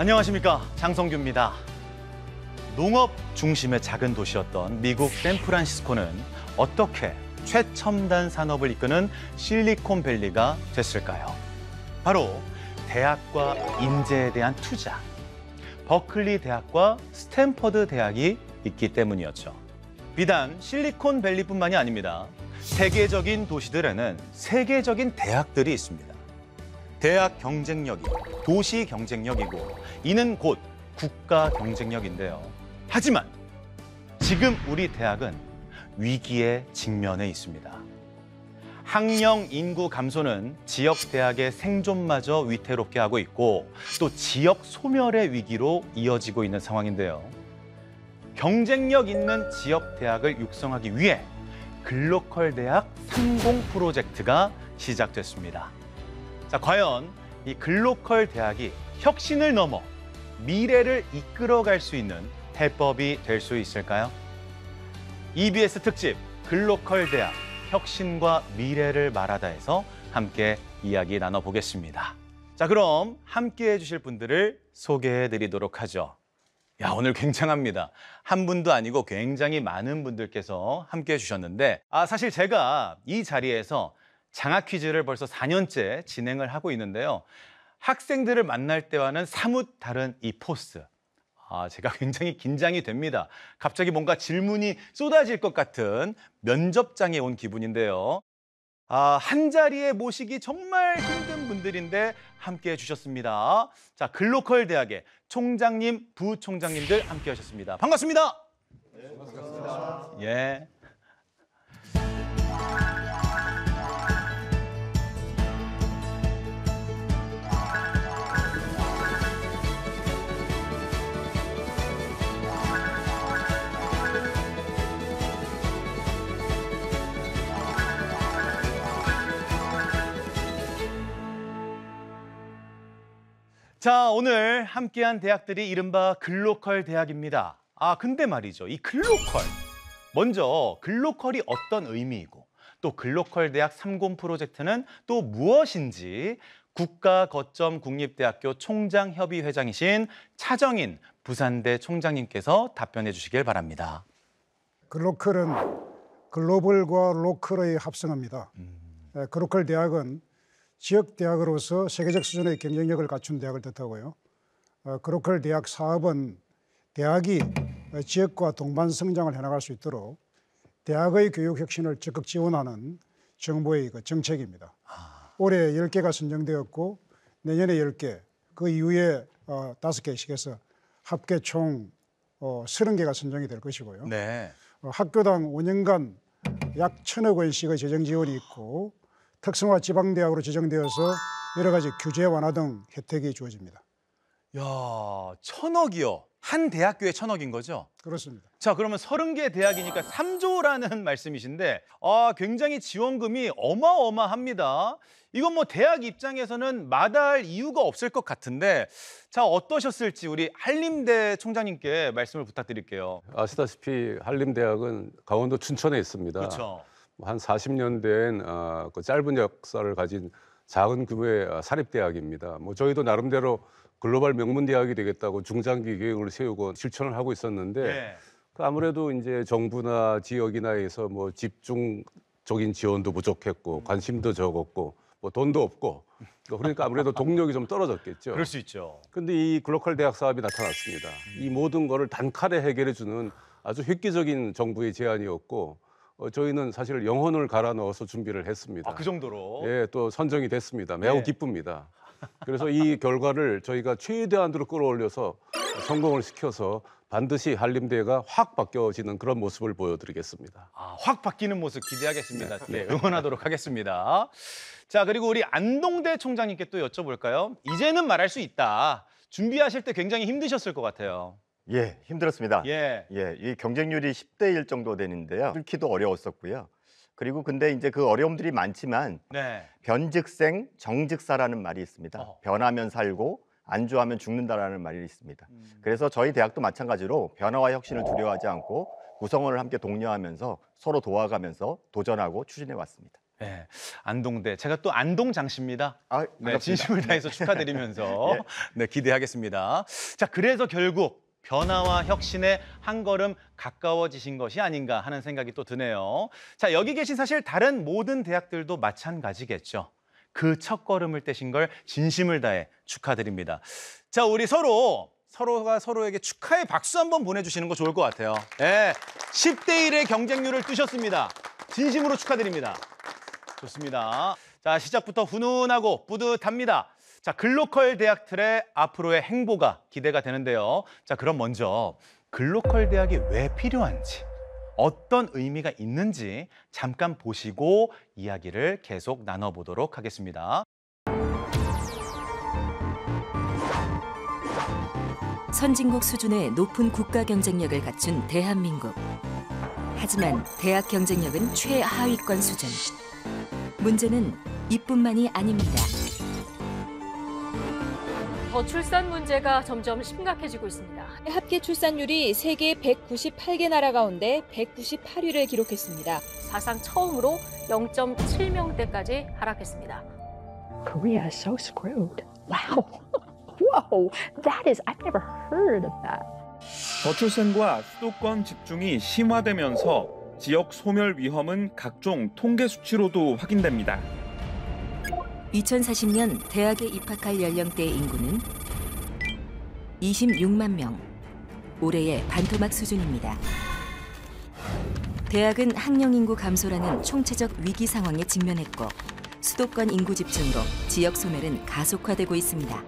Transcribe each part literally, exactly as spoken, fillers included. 안녕하십니까, 장성규입니다. 농업 중심의 작은 도시였던 미국 샌프란시스코는 어떻게 최첨단 산업을 이끄는 실리콘밸리가 됐을까요? 바로 대학과 인재에 대한 투자. 버클리 대학과 스탠퍼드 대학이 있기 때문이었죠. 비단 실리콘밸리뿐만이 아닙니다. 세계적인 도시들에는 세계적인 대학들이 있습니다. 대학 경쟁력이 도시 경쟁력이고 이는 곧 국가 경쟁력인데요. 하지만 지금 우리 대학은 위기에 직면해 있습니다. 학령 인구 감소는 지역 대학의 생존마저 위태롭게 하고 있고 또 지역 소멸의 위기로 이어지고 있는 상황인데요. 경쟁력 있는 지역 대학을 육성하기 위해 글로컬 대학 삼십 프로젝트가 시작됐습니다. 자, 과연 이 글로컬 대학이 혁신을 넘어 미래를 이끌어갈 수 있는 해법이 될 수 있을까요? 이비에스 특집 글로컬 대학 혁신과 미래를 말하다에서 함께 이야기 나눠보겠습니다. 자, 그럼 함께해 주실 분들을 소개해 드리도록 하죠. 야, 오늘 굉장합니다. 한 분도 아니고 굉장히 많은 분들께서 함께해 주셨는데, 아, 사실 제가 이 자리에서 장학 퀴즈를 벌써 사 년째 진행을 하고 있는데요. 학생들을 만날 때와는 사뭇 다른 이 포스. 아, 제가 굉장히 긴장이 됩니다. 갑자기 뭔가 질문이 쏟아질 것 같은 면접장에 온 기분인데요. 아, 한 자리에 모시기 정말 힘든 분들인데 함께해 주셨습니다. 자, 글로컬 대학의 총장님, 부총장님들 함께 하셨습니다. 반갑습니다. 네, 반갑습니다. 예. 자, 오늘 함께한 대학들이 이른바 글로컬 대학입니다. 아, 근데 말이죠. 이 글로컬. 먼저 글로컬이 어떤 의미이고 또 글로컬 대학 삼십 프로젝트는 또 무엇인지 국가 거점 국립대학교 총장협의 회장이신 차정인 부산대 총장님께서 답변해 주시길 바랍니다. 글로컬은 글로벌과 로컬의 합성어입니다. 음. 글로컬 대학은 지역 대학으로서 세계적 수준의 경쟁력을 갖춘 대학을 뜻하고요. 어, 글로컬 대학 사업은 대학이 지역과 동반 성장을 해나갈 수 있도록 대학의 교육 혁신을 적극 지원하는 정부의 그 정책입니다. 아... 올해 열 개가 선정되었고 내년에 열 개, 그 이후에 어, 다섯 개씩 해서 합계 총 어, 서른 개가 선정이 될 것이고요. 네. 어, 학교당 오 년간 약 천억 원씩의 재정 지원이 있고 특성화 지방대학으로 지정되어서 여러 가지 규제 완화 등 혜택이 주어집니다. 야, 천억이요? 한 대학교에 천억인 거죠? 그렇습니다. 자, 그러면 서른 개 대학이니까 삼조라는 말씀이신데, 아, 굉장히 지원금이 어마어마합니다. 이건 뭐 대학 입장에서는 마다할 이유가 없을 것 같은데, 자, 어떠셨을지 우리 한림대 총장님께 말씀을 부탁드릴게요. 아시다시피 한림대학은 강원도 춘천에 있습니다. 그렇죠. 한 사십 년 된 어, 그 짧은 역사를 가진 작은 규모의 사립대학입니다. 뭐 저희도 나름대로 글로벌 명문대학이 되겠다고 중장기 계획을 세우고 실천을 하고 있었는데, 네. 아무래도 이제 정부나 지역이나 해서 뭐 집중적인 지원도 부족했고 관심도 적었고 뭐 돈도 없고, 그러니까 아무래도 동력이 좀 떨어졌겠죠. 그럴 수 있죠. 근데 이 글로컬 대학 사업이 나타났습니다. 음. 이 모든 거를 단칼에 해결해주는 아주 획기적인 정부의 제안이었고, 어, 저희는 사실 영혼을 갈아 넣어서 준비를 했습니다. 아, 그 정도로? 예, 또 선정이 됐습니다. 매우 네. 기쁩니다. 그래서 이 결과를 저희가 최대한으로 끌어올려서 성공을 시켜서 반드시 한림대가 확 바뀌어지는 그런 모습을 보여드리겠습니다. 아, 확 바뀌는 모습 기대하겠습니다. 네, 네, 응원하도록 하겠습니다. 자, 그리고 우리 안동대 총장님께 또 여쭤볼까요? 이제는 말할 수 있다. 준비하실 때 굉장히 힘드셨을 것 같아요. 예, 힘들었습니다. 예. 예, 이 경쟁률이 십 대 일 정도 되는데요. 뚫기도 어려웠었고요. 그리고 근데 이제 그 어려움들이 많지만, 네. 변즉생, 정즉사라는 말이 있습니다. 어. 변하면 살고 안주하면 죽는다라는 말이 있습니다. 음. 그래서 저희 대학도 마찬가지로 변화와 혁신을 두려워하지 않고 구성원을 함께 독려하면서 서로 도와가면서 도전하고 추진해 왔습니다. 네, 안동대. 제가 또 안동 장씨입니다. 아, 네, 진심을 다해서 축하드리면서 예. 네, 기대하겠습니다. 자, 그래서 결국 변화와 혁신에 한 걸음 가까워지신 것이 아닌가 하는 생각이 또 드네요. 자, 여기 계신 사실 다른 모든 대학들도 마찬가지겠죠. 그 첫 걸음을 떼신 걸 진심을 다해 축하드립니다. 자, 우리 서로 서로가 서로에게 축하의 박수 한번 보내주시는 거 좋을 것 같아요. 예, 십 대 일의 경쟁률을 뜨셨습니다. 진심으로 축하드립니다. 좋습니다. 자, 시작부터 훈훈하고 뿌듯합니다. 자, 글로컬 대학 틀의 앞으로의 행보가 기대가 되는데요. 자, 그럼 먼저 글로컬 대학이 왜 필요한지, 어떤 의미가 있는지 잠깐 보시고 이야기를 계속 나눠보도록 하겠습니다. 선진국 수준의 높은 국가 경쟁력을 갖춘 대한민국. 하지만 대학 경쟁력은 최하위권 수준. 문제는 이뿐만이 아닙니다. 저출산 문제가 점점 심각해지고 있습니다. 합계 출산율이 세계 백구십팔 개 나라 가운데 백구십팔 위를 기록했습니다. 사상 처음으로 영 점 칠 명대까지 하락했습니다. Korea is so screwed. Wow. Whoa. That is, I've never heard of that. 저출산과 수도권 집중이 심화되면서 지역 소멸 위험은 각종 통계 수치로도 확인됩니다. 이천사십 년 대학에 입학할 연령대 인구는 이십육만 명, 올해의 반토막 수준입니다. 대학은 학령 인구 감소라는 총체적 위기 상황에 직면했고 수도권 인구 집중으로 지역 소멸은 가속화되고 있습니다.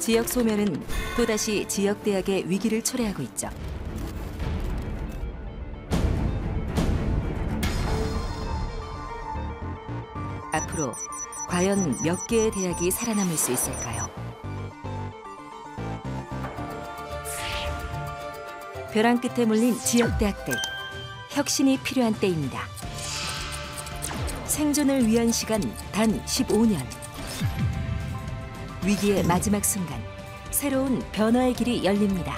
지역 소멸은 또다시 지역 대학의 위기를 초래하고 있죠. 앞으로 과연 몇 개의 대학이 살아남을 수 있을까요? 벼랑 끝에 몰린 지역 대학들. 혁신이 필요한 때입니다. 생존을 위한 시간 단 십오 년. 위기의 마지막 순간. 새로운 변화의 길이 열립니다.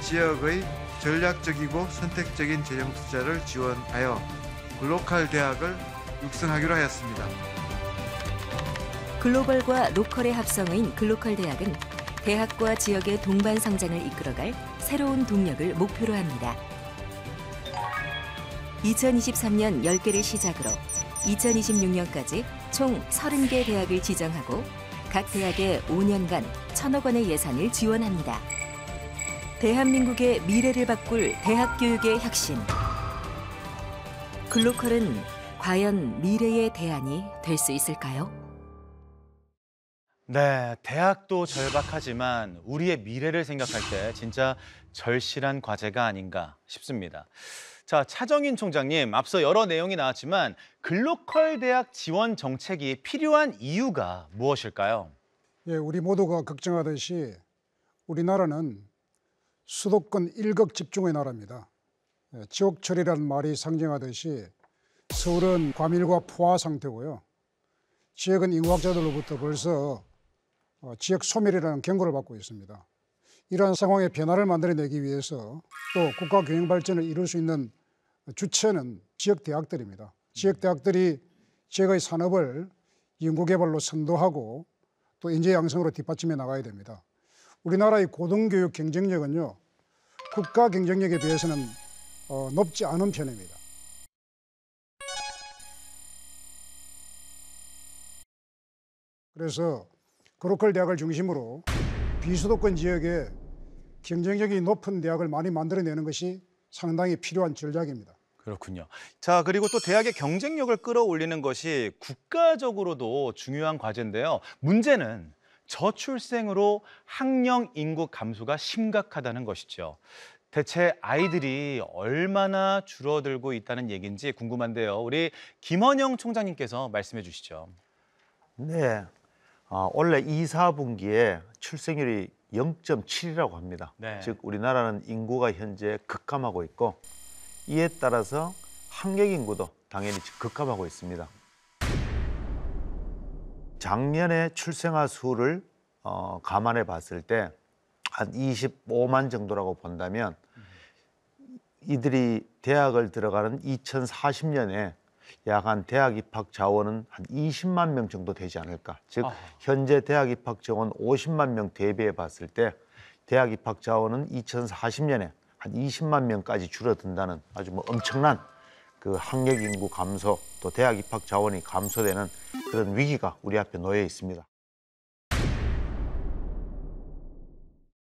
지역의 전략적이고 선택적인 재정 투자를 지원하여 글로컬 대학을 육성하기로 하였습니다. 글로벌과 로컬의 합성어인 글로컬 대학은 대학과 지역의 동반 성장을 이끌어갈 새로운 동력을 목표로 합니다. 이천이십삼 년 열 개를 시작으로 이천이십육 년까지 총 삼십 개 대학을 지정하고 각 대학에 오 년간 천억 원의 예산을 지원합니다. 대한민국의 미래를 바꿀 대학 교육의 혁신. 글로컬은 과연 미래의 대안이 될 수 있을까요? 네, 대학도 절박하지만 우리의 미래를 생각할 때 진짜 절실한 과제가 아닌가 싶습니다. 자, 차정인 총장님, 앞서 여러 내용이 나왔지만 글로컬 대학 지원 정책이 필요한 이유가 무엇일까요? 예, 우리 모두가 걱정하듯이 우리나라는 수도권 일극 집중의 나라입니다. 지옥철이라는 말이 상징하듯이 서울은 과밀과 포화 상태고요. 지역은 인구학자들로부터 벌써 지역 소멸이라는 경고를 받고 있습니다. 이러한 상황의 변화를 만들어내기 위해서 또 국가 경영 발전을 이룰 수 있는 주체는 지역 대학들입니다. 지역 대학들이 지역의 산업을 연구개발로 선도하고 또 인재 양성으로 뒷받침해 나가야 됩니다. 우리나라의 고등교육 경쟁력은요, 국가 경쟁력에 비해서는 어, 높지 않은 편입니다. 그래서 글로컬 대학을 중심으로 비수도권 지역에 경쟁력이 높은 대학을 많이 만들어내는 것이 상당히 필요한 전략입니다. 그렇군요. 자, 그리고 또 대학의 경쟁력을 끌어올리는 것이 국가적으로도 중요한 과제인데요. 문제는 저출생으로 학령 인구 감소가 심각하다는 것이죠. 대체 아이들이 얼마나 줄어들고 있다는 얘기인지 궁금한데요. 우리 김헌영 총장님께서 말씀해 주시죠. 네, 어, 원래 이, 사분기에 출생률이 영 점 칠이라고 합니다. 네. 즉 우리나라는 인구가 현재 급감하고 있고 이에 따라서 학령 인구도 당연히 급감하고 있습니다. 작년에 출생아 수를 어, 감안해 봤을 때 한 이십오만 정도라고 본다면 이들이 대학을 들어가는 이천사십 년에 약 한 대학 입학 자원은 한 이십만 명 정도 되지 않을까. 즉 아하. 현재 대학 입학 자원 오십만 명 대비해 봤을 때 대학 입학 자원은 이천사십 년에 한 이십만 명까지 줄어든다는 아주 뭐 엄청난 그 학력 인구 감소, 또 대학 입학 자원이 감소되는 그런 위기가 우리 앞에 놓여 있습니다.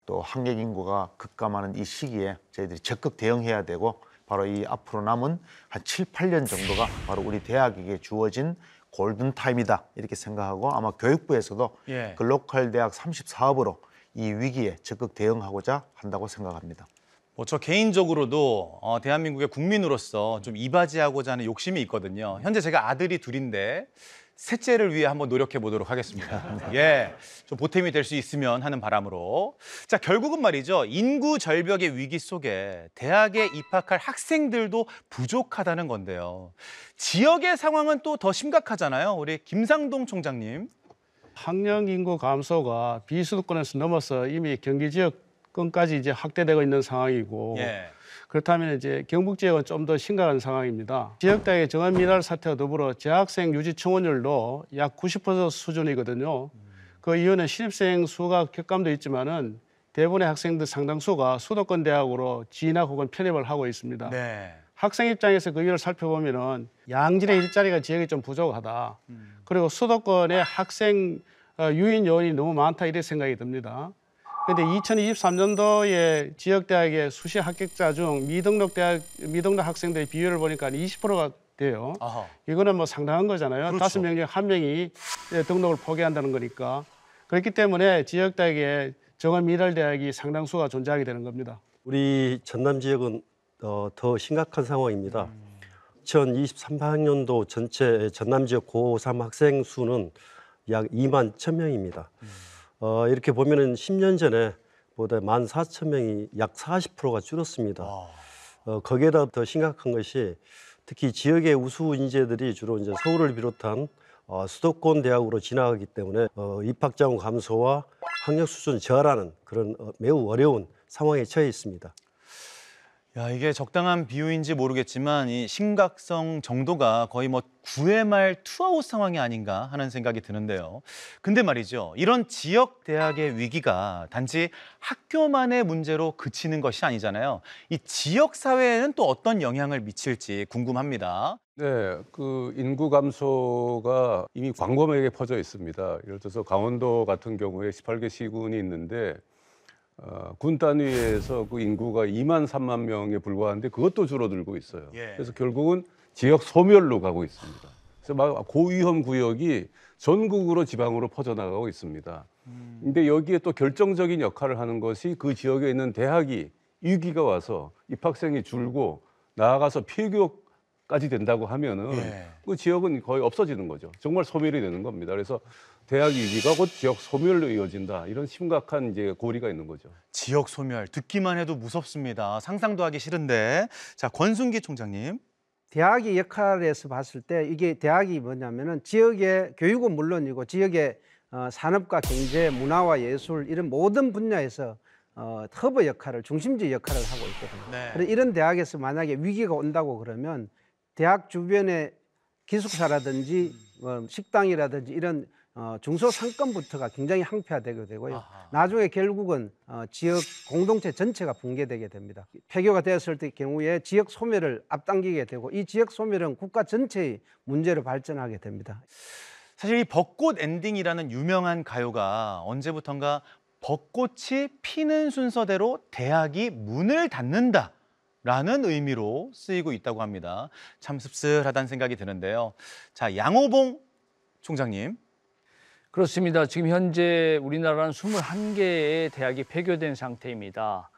또 학력 인구가 급감하는 이 시기에 저희들이 적극 대응해야 되고, 바로 이 앞으로 남은 한 칠, 팔 년 정도가 바로 우리 대학에게 주어진 골든타임이다, 이렇게 생각하고 아마 교육부에서도 예. 글로컬 대학 삼십 사업으로 이 위기에 적극 대응하고자 한다고 생각합니다. 뭐 저 개인적으로도 어, 대한민국의 국민으로서 좀 이바지하고자 하는 욕심이 있거든요. 현재 제가 아들이 둘인데 셋째를 위해 한번 노력해 보도록 하겠습니다. 예, 좀 보탬이 될 수 있으면 하는 바람으로. 자, 결국은 말이죠. 인구 절벽의 위기 속에 대학에 입학할 학생들도 부족하다는 건데요. 지역의 상황은 또 더 심각하잖아요. 우리 김상동 총장님. 학령 인구 감소가 비수도권에서 넘어서 이미 경기 지역권까지 이제 확대되고 있는 상황이고. 예. 그렇다면 이제 경북 지역은 좀 더 심각한 상황입니다. 지역 대학의 정원 미달 사태와 더불어 재학생 유지 청원율도 약 구십 퍼센트 수준이거든요. 그 이유는 신입생 수가 격감도 있지만은 대부분의 학생들 상당수가 수도권 대학으로 진학 혹은 편입을 하고 있습니다. 네. 학생 입장에서 그 이유를 살펴보면은 양질의 일자리가 지역이 좀 부족하다. 음. 그리고 수도권의 학생 유인 요인이 너무 많다, 이런 생각이 듭니다. 근데 이천이십삼 년도에 지역 대학의 수시 합격자 중 미등록 대학 미등록 학생들의 비율을 보니까 이십 퍼센트가 돼요. 아하. 이거는 뭐 상당한 거잖아요. 다섯 명 중 한 명이 등록을 포기한다는 거니까. 그렇기 때문에 지역 대학의 정원 미달 대학이 상당수가 존재하게 되는 겁니다. 우리 전남 지역은 어, 더 심각한 상황입니다. 음. 이천이십삼 학년도 전체 전남 지역 고삼 학생 수는 약 이만 천 명입니다. 음. 어, 이렇게 보면은 십 년 전에 보다 만 사천 명이 약 사십 퍼센트가 줄었습니다. 어, 거기에다 더 심각한 것이 특히 지역의 우수 인재들이 주로 이제 서울을 비롯한 어, 수도권 대학으로 진학하기 때문에 어, 입학 자원 감소와 학력 수준 저하라는 그런 어, 매우 어려운 상황에 처해 있습니다. 야, 이게 적당한 비유인지 모르겠지만 이 심각성 정도가 거의 뭐 구회 말 투아웃 상황이 아닌가 하는 생각이 드는데요. 근데 말이죠. 이런 지역 대학의 위기가 단지 학교만의 문제로 그치는 것이 아니잖아요. 이 지역 사회에는 또 어떤 영향을 미칠지 궁금합니다. 네, 그 인구 감소가 이미 광범위하게 퍼져 있습니다. 예를 들어서 강원도 같은 경우에 열여덟 개 시군이 있는데 어, 군 단위에서 그 인구가 이만 삼만 명에 불과한데 그것도 줄어들고 있어요. 예. 그래서 결국은 지역 소멸로 가고 있습니다. 그래서 막 고위험 구역이 전국으로 지방으로 퍼져나가고 있습니다. 음. 근데 여기에 또 결정적인 역할을 하는 것이 그 지역에 있는 대학이 위기가 와서 입학생이 줄고 나아가서 폐교까지 된다고 하면은 예. 그 지역은 거의 없어지는 거죠. 정말 소멸이 되는 겁니다. 그래서 대학 위기가 곧 지역 소멸로 이어진다, 이런 심각한 이제 고리가 있는 거죠. 지역 소멸, 듣기만 해도 무섭습니다. 상상도 하기 싫은데. 자, 권순기 총장님. 대학의 역할에서 봤을 때 이게 대학이 뭐냐면은 지역의 교육은 물론이고 지역의 어, 산업과 경제, 문화와 예술 이런 모든 분야에서 어, 허브 역할을, 중심지 역할을 하고 있거든요. 네. 그래서 이런 대학에서 만약에 위기가 온다고 그러면 대학 주변에 기숙사라든지 어, 식당이라든지 이런 어, 중소상권부터가 굉장히 항폐화되게 되고요. 아하. 나중에 결국은 어, 지역 공동체 전체가 붕괴되게 됩니다. 폐교가 되었을 때 경우에 지역 소멸을 앞당기게 되고 이 지역 소멸은 국가 전체의 문제로 발전하게 됩니다. 사실 이 벚꽃 엔딩이라는 유명한 가요가 언제부턴가 벚꽃이 피는 순서대로 대학이 문을 닫는다 라는 의미로 쓰이고 있다고 합니다. 참 씁쓸하다는 생각이 드는데요. 자, 양호봉 총장님. 그렇습니다. 지금 현재 우리나라는 이십일 개의 대학이 폐교된 상태입니다.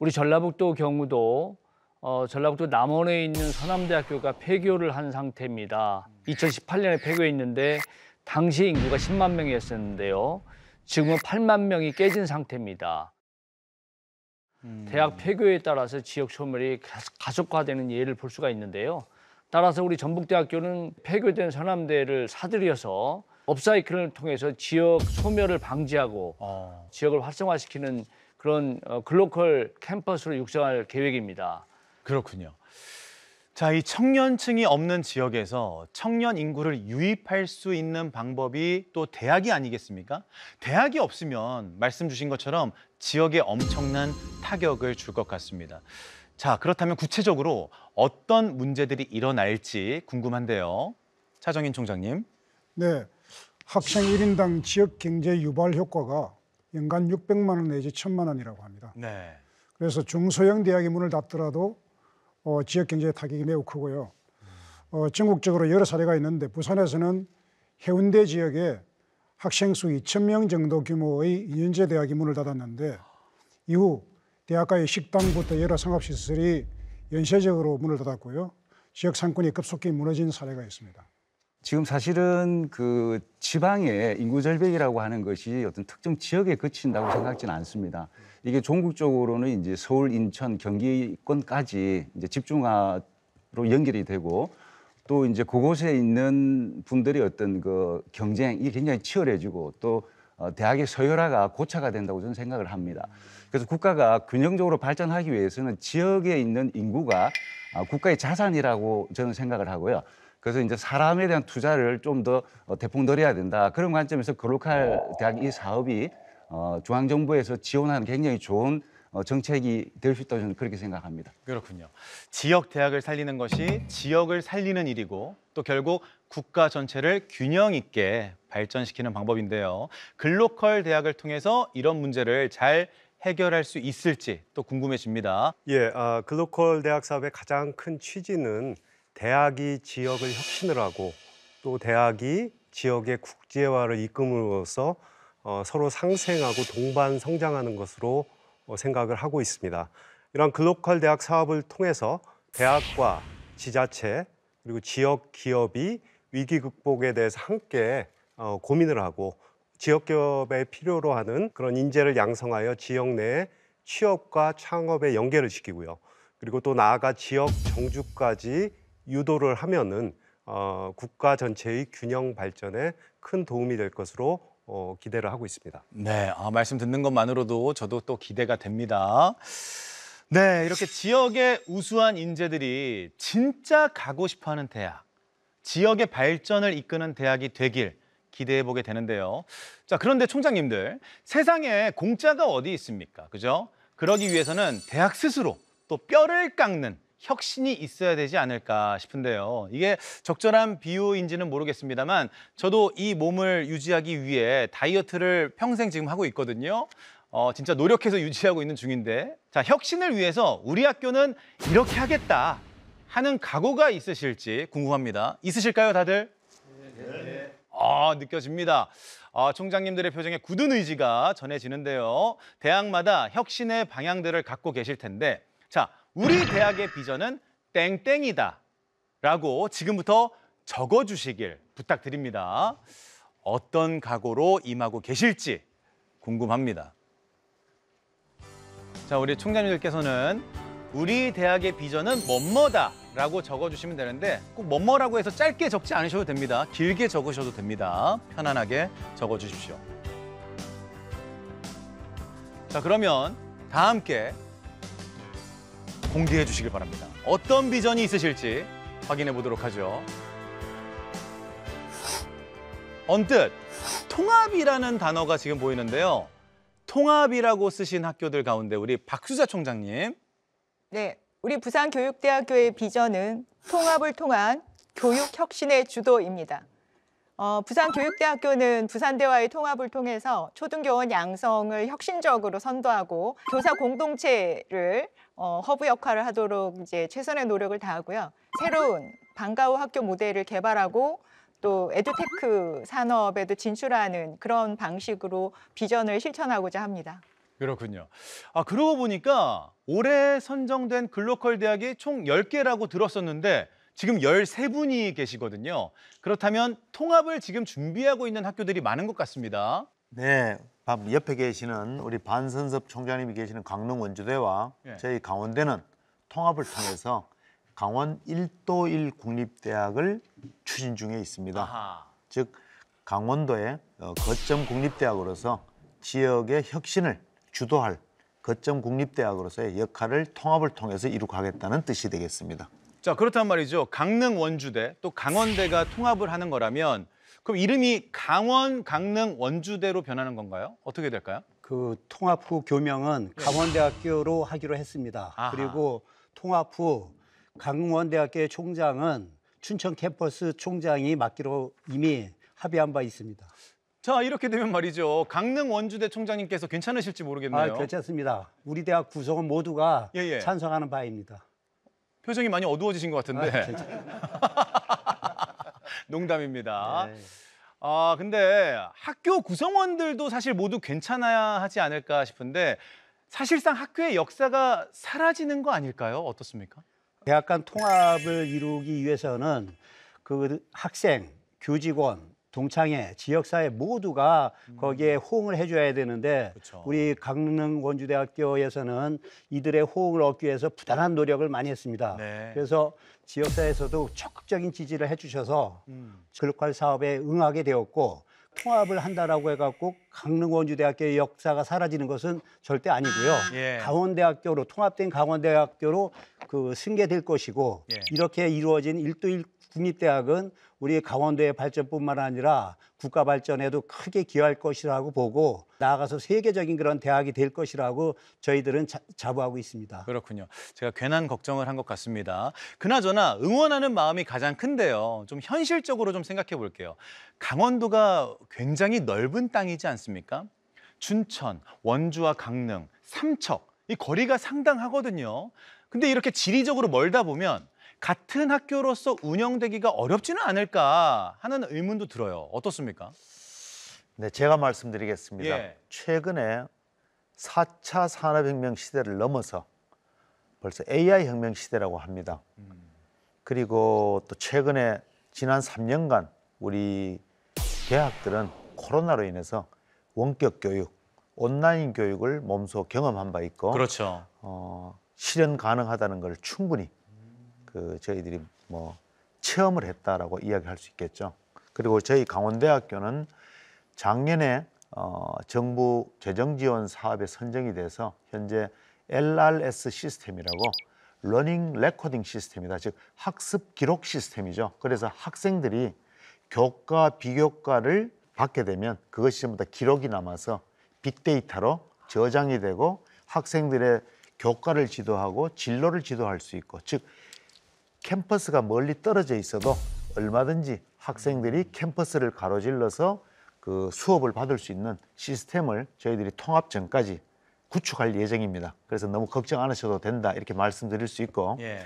우리 전라북도 경우도 어, 전라북도 남원에 있는 서남대학교가 폐교를 한 상태입니다. 이천십팔 년에 폐교했는데 당시 인구가 십만 명이었는데요. 지금은 팔만 명이 깨진 상태입니다. 음... 대학 폐교에 따라서 지역 소멸이 가속화되는 예를 볼 수가 있는데요. 따라서 우리 전북대학교는 폐교된 서남대를 사들여서 업사이클을 통해서 지역 소멸을 방지하고 아. 지역을 활성화시키는 그런 글로컬 캠퍼스로 육성할 계획입니다. 그렇군요. 자, 이 청년층이 없는 지역에서 청년 인구를 유입할 수 있는 방법이 또 대학이 아니겠습니까? 대학이 없으면 말씀 주신 것처럼 지역에 엄청난 타격을 줄 것 같습니다. 자, 그렇다면 구체적으로 어떤 문제들이 일어날지 궁금한데요. 차정인 총장님. 네, 학생 일 인당 지역 경제 유발 효과가 연간 육백만 원 내지 천만 원이라고 합니다. 네. 그래서 중소형 대학이 문을 닫더라도 어, 지역 경제의 타격이 매우 크고요. 어, 전국적으로 여러 사례가 있는데 부산에서는 해운대 지역에 학생 수 이천 명 정도 규모의 이년제 대학이 문을 닫았는데 이후 대학가의 식당부터 여러 상업시설이 연쇄적으로 문을 닫았고요. 지역 상권이 급속히 무너진 사례가 있습니다. 지금 사실은 그 지방의 인구 절벽이라고 하는 것이 어떤 특정 지역에 그친다고 생각하지는 않습니다. 이게 전국적으로는 이제 서울, 인천, 경기권까지 이제 집중화로 연결이 되고 또 이제 그곳에 있는 분들의 어떤 그 경쟁이 굉장히 치열해지고 또 대학의 서열화가 고차가 된다고 저는 생각을 합니다. 그래서 국가가 균형적으로 발전하기 위해서는 지역에 있는 인구가 국가의 자산이라고 저는 생각을 하고요. 그래서 이제 사람에 대한 투자를 좀 더 대폭넓혀야 된다. 그런 관점에서 글로컬 대학 이 사업이 중앙정부에서 지원하는 굉장히 좋은 정책이 될 수 있다고 저는 그렇게 생각합니다. 그렇군요. 지역 대학을 살리는 것이 지역을 살리는 일이고 또 결국 국가 전체를 균형 있게 발전시키는 방법인데요. 글로컬 대학을 통해서 이런 문제를 잘 해결할 수 있을지 또 궁금해집니다. 예, 아, 글로컬 대학 사업의 가장 큰 취지는 대학이 지역을 혁신을 하고 또 대학이 지역의 국제화를 이끌음으로써 어, 서로 상생하고 동반 성장하는 것으로 어, 생각을 하고 있습니다. 이런 글로컬 대학 사업을 통해서 대학과 지자체 그리고 지역 기업이 위기 극복에 대해서 함께 어, 고민을 하고 지역 기업에 필요로 하는 그런 인재를 양성하여 지역 내에 취업과 창업의 연계를 시키고요. 그리고 또 나아가 지역 정주까지 유도를 하면은 어, 국가 전체의 균형 발전에 큰 도움이 될 것으로 어, 기대를 하고 있습니다. 네, 아, 말씀 듣는 것만으로도 저도 또 기대가 됩니다. 네, 이렇게 지역의 우수한 인재들이 진짜 가고 싶어하는 대학, 지역의 발전을 이끄는 대학이 되길 기대해보게 되는데요. 자, 그런데 총장님들, 세상에 공짜가 어디 있습니까? 그죠? 그러기 위해서는 대학 스스로 또 뼈를 깎는 혁신이 있어야 되지 않을까 싶은데요. 이게 적절한 비유인지는 모르겠습니다만 저도 이 몸을 유지하기 위해 다이어트를 평생 지금 하고 있거든요. 어, 진짜 노력해서 유지하고 있는 중인데 자, 혁신을 위해서 우리 학교는 이렇게 하겠다 하는 각오가 있으실지 궁금합니다. 있으실까요, 다들? 네. 아, 느껴집니다. 아, 총장님들의 표정에 굳은 의지가 전해지는데요. 대학마다 혁신의 방향들을 갖고 계실 텐데 자, 우리 대학의 비전은 땡땡이다 라고 지금부터 적어주시길 부탁드립니다. 어떤 각오로 임하고 계실지 궁금합니다. 자, 우리 총장님들께서는 우리 대학의 비전은 뭐뭐다 라고 적어주시면 되는데 꼭 뭐뭐라고 해서 짧게 적지 않으셔도 됩니다. 길게 적으셔도 됩니다. 편안하게 적어주십시오. 자, 그러면 다 함께 공개해 주시길 바랍니다. 어떤 비전이 있으실지 확인해 보도록 하죠. 언뜻 통합이라는 단어가 지금 보이는데요. 통합이라고 쓰신 학교들 가운데 우리 박수자 총장님. 네, 우리 부산교육대학교의 비전은 통합을 통한 교육혁신의 주도입니다. 어, 부산교육대학교는 부산대와의 통합을 통해서 초등교원 양성을 혁신적으로 선도하고 교사 공동체를 어, 허브 역할을 하도록 이제 최선의 노력을 다하고요. 새로운 방과후 학교 모델을 개발하고 또 에듀테크 산업에도 진출하는 그런 방식으로 비전을 실천하고자 합니다. 그렇군요. 아, 그러고 보니까 올해 선정된 글로컬 대학이 총 열 개라고 들었었는데 지금 열세 분이 계시거든요. 그렇다면 통합을 지금 준비하고 있는 학교들이 많은 것 같습니다. 네. 옆에 계시는 우리 반선섭 총장님이 계시는 강릉원주대와 예. 저희 강원대는 통합을 통해서 강원 일도일 국립대학을 추진 중에 있습니다. 아하. 즉 강원도의 거점 국립대학으로서 지역의 혁신을 주도할 거점 국립대학으로서의 역할을 통합을 통해서 이룩하겠다는 뜻이 되겠습니다. 자, 그렇단 말이죠. 강릉 원주대 또 강원대가 통합을 하는 거라면 그럼 이름이 강원 강릉 원주대로 변하는 건가요? 어떻게 될까요? 그 통합 후 교명은 강원대학교로 하기로 했습니다. 아하. 그리고 통합 후 강원대학교의 총장은 춘천 캠퍼스 총장이 맡기로 이미 합의한 바 있습니다. 자, 이렇게 되면 말이죠. 강릉 원주대 총장님께서 괜찮으실지 모르겠네요. 아, 괜찮습니다. 우리 대학 구성원 모두가 예, 예. 찬성하는 바입니다. 표정이 많이 어두워지신 것 같은데. 아, 괜찮... 농담입니다. 네. 아, 근데 학교 구성원들도 사실 모두 괜찮아야 하지 않을까 싶은데 사실상 학교의 역사가 사라지는 거 아닐까요? 어떻습니까? 대학 간 통합을 이루기 위해서는 그 학생, 교직원, 동창회, 지역사회 모두가 거기에 호응을 해줘야 되는데 그쵸. 우리 강릉 원주대학교에서는 이들의 호응을 얻기 위해서 부단한 노력을 많이 했습니다. 네. 그래서 지역사회에서도 적극적인 지지를 해주셔서 음. 글로컬 사업에 응하게 되었고 통합을 한다라고 해갖고 강릉 원주대학교의 역사가 사라지는 것은 절대 아니고요. 예. 강원대학교로 통합된 강원대학교로 그 승계될 것이고 예. 이렇게 이루어진 일대일 국립대학은 우리 강원도의 발전뿐만 아니라 국가 발전에도 크게 기여할 것이라고 보고 나아가서 세계적인 그런 대학이 될 것이라고 저희들은 자, 자부하고 있습니다. 그렇군요. 제가 괜한 걱정을 한 것 같습니다. 그나저나 응원하는 마음이 가장 큰데요. 좀 현실적으로 좀 생각해 볼게요. 강원도가 굉장히 넓은 땅이지 않습니까? 춘천, 원주와 강릉, 삼척, 이 거리가 상당하거든요. 근데 이렇게 지리적으로 멀다 보면 같은 학교로서 운영되기가 어렵지는 않을까 하는 의문도 들어요. 어떻습니까? 네, 제가 말씀드리겠습니다. 예. 최근에 사 차 산업혁명 시대를 넘어서 벌써 에이아이 혁명 시대라고 합니다. 음. 그리고 또 최근에 지난 삼 년간 우리 대학들은 코로나로 인해서 원격 교육, 온라인 교육을 몸소 경험한 바 있고 그렇죠. 어, 실현 가능하다는 걸 충분히 그 저희들이 뭐 체험을 했다라고 이야기할 수 있겠죠. 그리고 저희 강원대학교는 작년에 어, 정부 재정 지원 사업에 선정이 돼서 현재 엘알에스 시스템이라고 러닝 레코딩 시스템이다. 즉 학습 기록 시스템이죠. 그래서 학생들이 교과 비교과를 받게 되면 그것이 전부 다 기록이 남아서 빅데이터로 저장이 되고 학생들의 교과를 지도하고 진로를 지도할 수 있고 즉 캠퍼스가 멀리 떨어져 있어도 얼마든지 학생들이 캠퍼스를 가로질러서 그 수업을 받을 수 있는 시스템을 저희들이 통합 전까지 구축할 예정입니다. 그래서 너무 걱정 안 하셔도 된다 이렇게 말씀드릴 수 있고 예.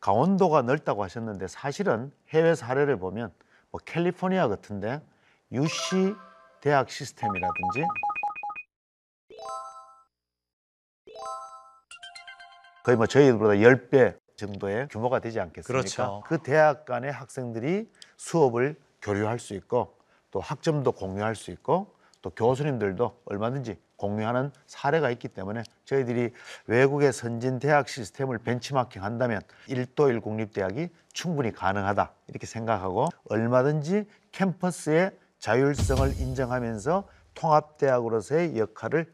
강원도가 넓다고 하셨는데 사실은 해외 사례를 보면 뭐 캘리포니아 같은데 유씨 대학 시스템이라든지 거의 뭐 저희보다 십 배 정도의 규모가 되지 않겠습니까? 그렇죠. 그 대학 간의 학생들이 수업을 교류할 수 있고 또 학점도 공유할 수 있고 또 교수님들도 얼마든지 공유하는 사례가 있기 때문에 저희들이 외국의 선진 대학 시스템을 벤치마킹한다면 일대일 국립대학이 충분히 가능하다 이렇게 생각하고 얼마든지 캠퍼스의 자율성을 인정하면서 통합대학으로서의 역할을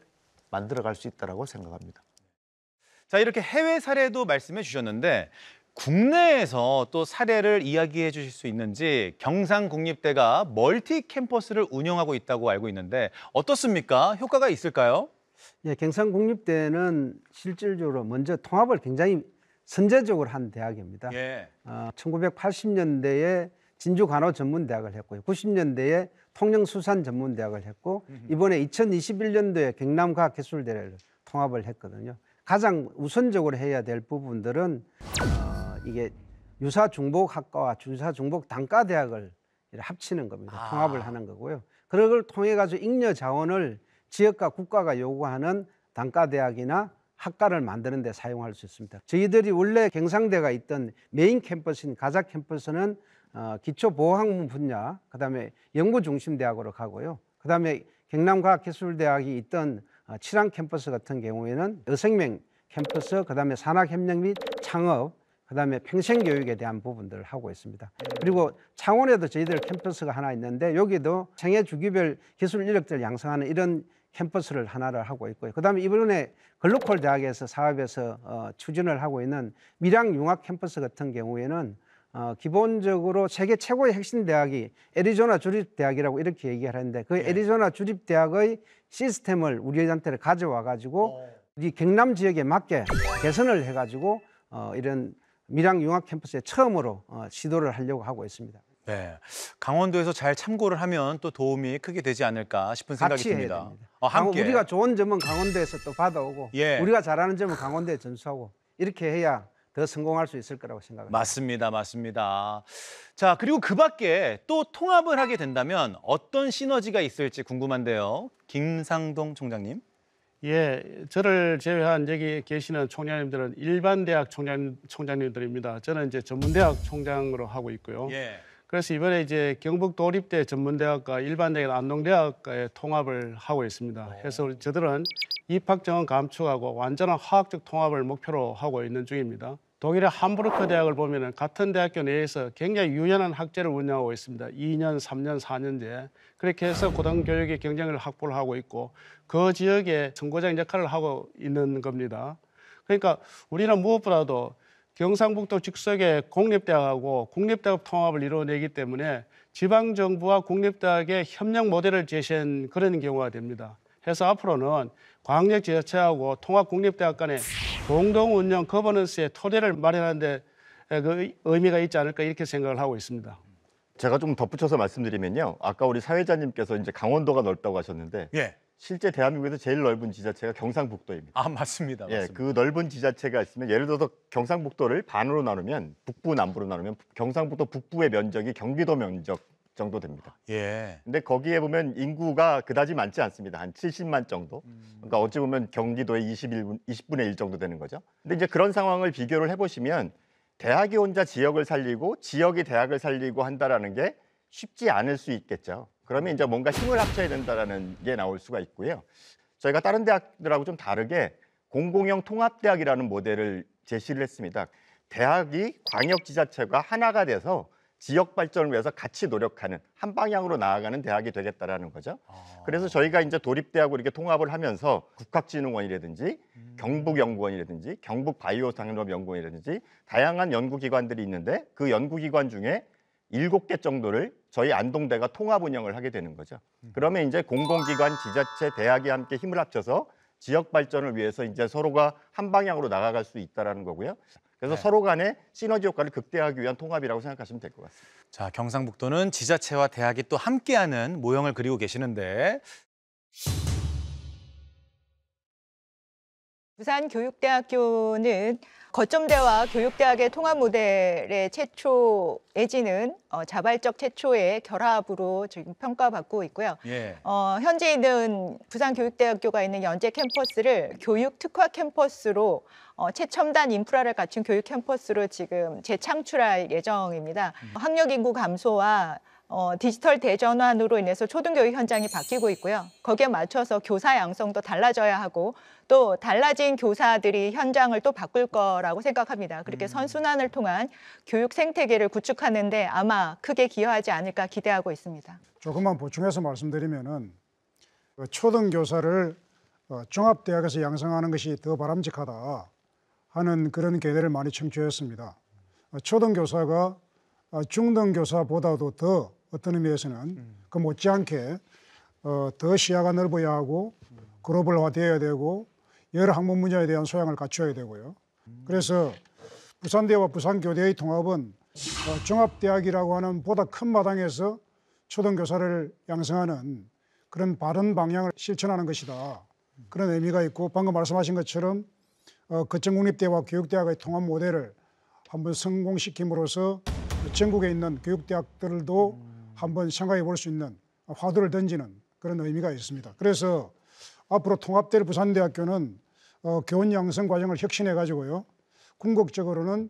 만들어갈 수 있다고 생각합니다. 자, 이렇게 해외 사례도 말씀해 주셨는데 국내에서 또 사례를 이야기해 주실 수 있는지 경상국립대가 멀티 캠퍼스를 운영하고 있다고 알고 있는데 어떻습니까? 효과가 있을까요? 예, 경상국립대는 실질적으로 먼저 통합을 굉장히 선제적으로 한 대학입니다. 예. 어, 천구백팔십 년대에 진주간호전문대학을 했고요. 구십 년대에 통영수산전문대학을 했고 이번에 이천이십일 년도에 경남과학기술대를 통합을 했거든요. 가장 우선적으로 해야 될 부분들은 어, 이게 유사중복학과와 유사중복단과대학을 합치는 겁니다. 아. 통합을 하는 거고요. 그런 걸 통해 가지고 잉여 자원을 지역과 국가가 요구하는 단과대학이나 학과를 만드는 데 사용할 수 있습니다. 저희들이 원래 경상대가 있던 메인 캠퍼스인 가자 캠퍼스는 어, 기초보호학문 분야, 그다음에 연구중심대학으로 가고요. 그다음에 경남과학기술대학이 있던 칠항 캠퍼스 같은 경우에는 여생명 캠퍼스, 그다음에 산학협력 및 창업, 그다음에 평생교육에 대한 부분들을 하고 있습니다. 그리고 창원에도 저희들 캠퍼스가 하나 있는데 여기도 생애 주기별 기술 인력들 양성하는 이런 캠퍼스를 하나를 하고 있고요. 그다음에 이번에 글로컬 대학에서 사업에서 어, 추진을 하고 있는 밀양융합 캠퍼스 같은 경우에는 어, 기본적으로 세계 최고의 핵심 대학이 애리조나 주립대학이라고 이렇게 얘기하는데 그 네. 애리조나 주립대학의 시스템을 우리한테 가져와 가지고 이 경남 지역에 맞게 개선을 해가지고 어, 이런 밀양융합 캠퍼스에 처음으로 어, 시도를 하려고 하고 있습니다. 네, 강원도에서 잘 참고를 하면 또 도움이 크게 되지 않을까 싶은 생각이 듭니다. 어, 함께. 우리가 좋은 점은 강원도에서 또 받아오고 예. 우리가 잘하는 점은 강원도에 전수하고 이렇게 해야 더 성공할 수 있을 거라고 생각합니다. 맞습니다. 맞습니다. 자, 그리고 그 밖에 또 통합을 하게 된다면 어떤 시너지가 있을지 궁금한데요. 김상동 총장님. 예, 저를 제외한 여기 계시는 총장님들은 일반 대학 총장, 총장님들입니다. 저는 이제 전문대학 총장으로 하고 있고요. 예. 그래서 이번에 이제 경북도립대 전문대학과 일반대학 안동대학과의 통합을 하고 있습니다. 그래서 저들은 입학정원 감축하고 완전한 화학적 통합을 목표로 하고 있는 중입니다. 독일의 함부르크 대학을 보면은 같은 대학교 내에서 굉장히 유연한 학제를 운영하고 있습니다. 이 년, 삼 년, 사 년제. 그렇게 해서 고등교육의 경쟁을 확보를 하고 있고 그 지역의 선거장 역할을 하고 있는 겁니다. 그러니까 우리는 무엇보다도 경상북도 직속의 공립대학하고 국립대학 통합을 이뤄내기 때문에 지방정부와 국립대학의 협력 모델을 제시한 그런 경우가 됩니다. 해서 앞으로는 광역지자체하고 통합국립대학 간의 공동운영 거버넌스의 토대를 마련하는 데 그 의미가 있지 않을까 이렇게 생각을 하고 있습니다. 제가 좀 덧붙여서 말씀드리면요. 아까 우리 사회자님께서 이제 강원도가 넓다고 하셨는데 예. 실제 대한민국에서 제일 넓은 지자체가 경상북도입니다. 아, 맞습니다. 맞습니다. 예, 그 넓은 지자체가 있으면 예를 들어서 경상북도를 반으로 나누면 북부, 남부로 나누면 경상북도 북부의 면적이 경기도 면적 정도 됩니다. 예. 근데 거기에 보면 인구가 그다지 많지 않습니다. 한 칠십만 정도. 그러니까 어찌 보면 경기도의 이십일, 이십분의 일 정도 되는 거죠. 근데 이제 그런 상황을 비교를 해보시면 대학이 혼자 지역을 살리고 지역이 대학을 살리고 한다라는 게 쉽지 않을 수 있겠죠. 그러면 이제 뭔가 힘을 합쳐야 된다는 게 나올 수가 있고요. 저희가 다른 대학들하고 좀 다르게 공공형 통합대학이라는 모델을 제시를 했습니다. 대학이 광역지자체가 하나가 돼서 지역 발전을 위해서 같이 노력하는 한 방향으로 나아가는 대학이 되겠다라는 거죠. 아... 그래서 저희가 이제 도립대하고 이렇게 통합을 하면서 국학진흥원이라든지 음... 경북연구원이라든지 경북바이오산업연구원이라든지 다양한 연구기관들이 있는데 그 연구기관 중에 일곱 개 정도를 저희 안동대가 통합 운영을 하게 되는 거죠. 그러면 이제 공공기관, 지자체, 대학이 함께 힘을 합쳐서 지역 발전을 위해서 이제 서로가 한 방향으로 나아갈 수 있다는 거고요. 그래서 네. 서로 간의 시너지 효과를 극대화하기 위한 통합이라고 생각하시면 될 것 같습니다. 자, 경상북도는 지자체와 대학이 또 함께하는 모형을 그리고 계시는데 부산교육대학교는 거점대와 교육대학의 통합 모델의 최초 내지는 어, 자발적 최초의 결합으로 지금 평가받고 있고요. 예. 어, 현재 있는 부산교육대학교가 있는 연재 캠퍼스를 교육특화 캠퍼스로 어, 최첨단 인프라를 갖춘 교육 캠퍼스로 지금 재창출할 예정입니다. 음. 학력 인구 감소와 어, 디지털 대전환으로 인해서 초등교육 현장이 바뀌고 있고요. 거기에 맞춰서 교사 양성도 달라져야 하고 또 달라진 교사들이 현장을 또 바꿀 거라고 생각합니다. 그렇게 음. 선순환을 통한 교육 생태계를 구축하는 데 아마 크게 기여하지 않을까 기대하고 있습니다. 조금만 보충해서 말씀드리면은 초등교사를 종합대학에서 양성하는 것이 더 바람직하다 하는 그런 기대를 많이 청취했습니다. 초등교사가 중등교사보다도 더 어떤 의미에서는 음. 그 못지않게 어, 더 시야가 넓어야 하고 글로벌화되어야 되고 여러 학문 분야에 대한 소양을 갖춰야 되고요. 음. 그래서 부산대와 부산교대의 통합은 어, 종합대학이라고 하는 보다 큰 마당에서 초등교사를 양성하는 그런 바른 방향을 실천하는 것이다. 그런 의미가 있고 방금 말씀하신 것처럼 어, 거점국립대와 교육대학의 통합 모델을 한번 성공시킴으로써 전국에 있는 교육대학들도 한번 생각해 볼 수 있는 화두를 던지는 그런 의미가 있습니다. 그래서 앞으로 통합될 부산대학교는 어, 교원 양성 과정을 혁신해 가지고요. 궁극적으로는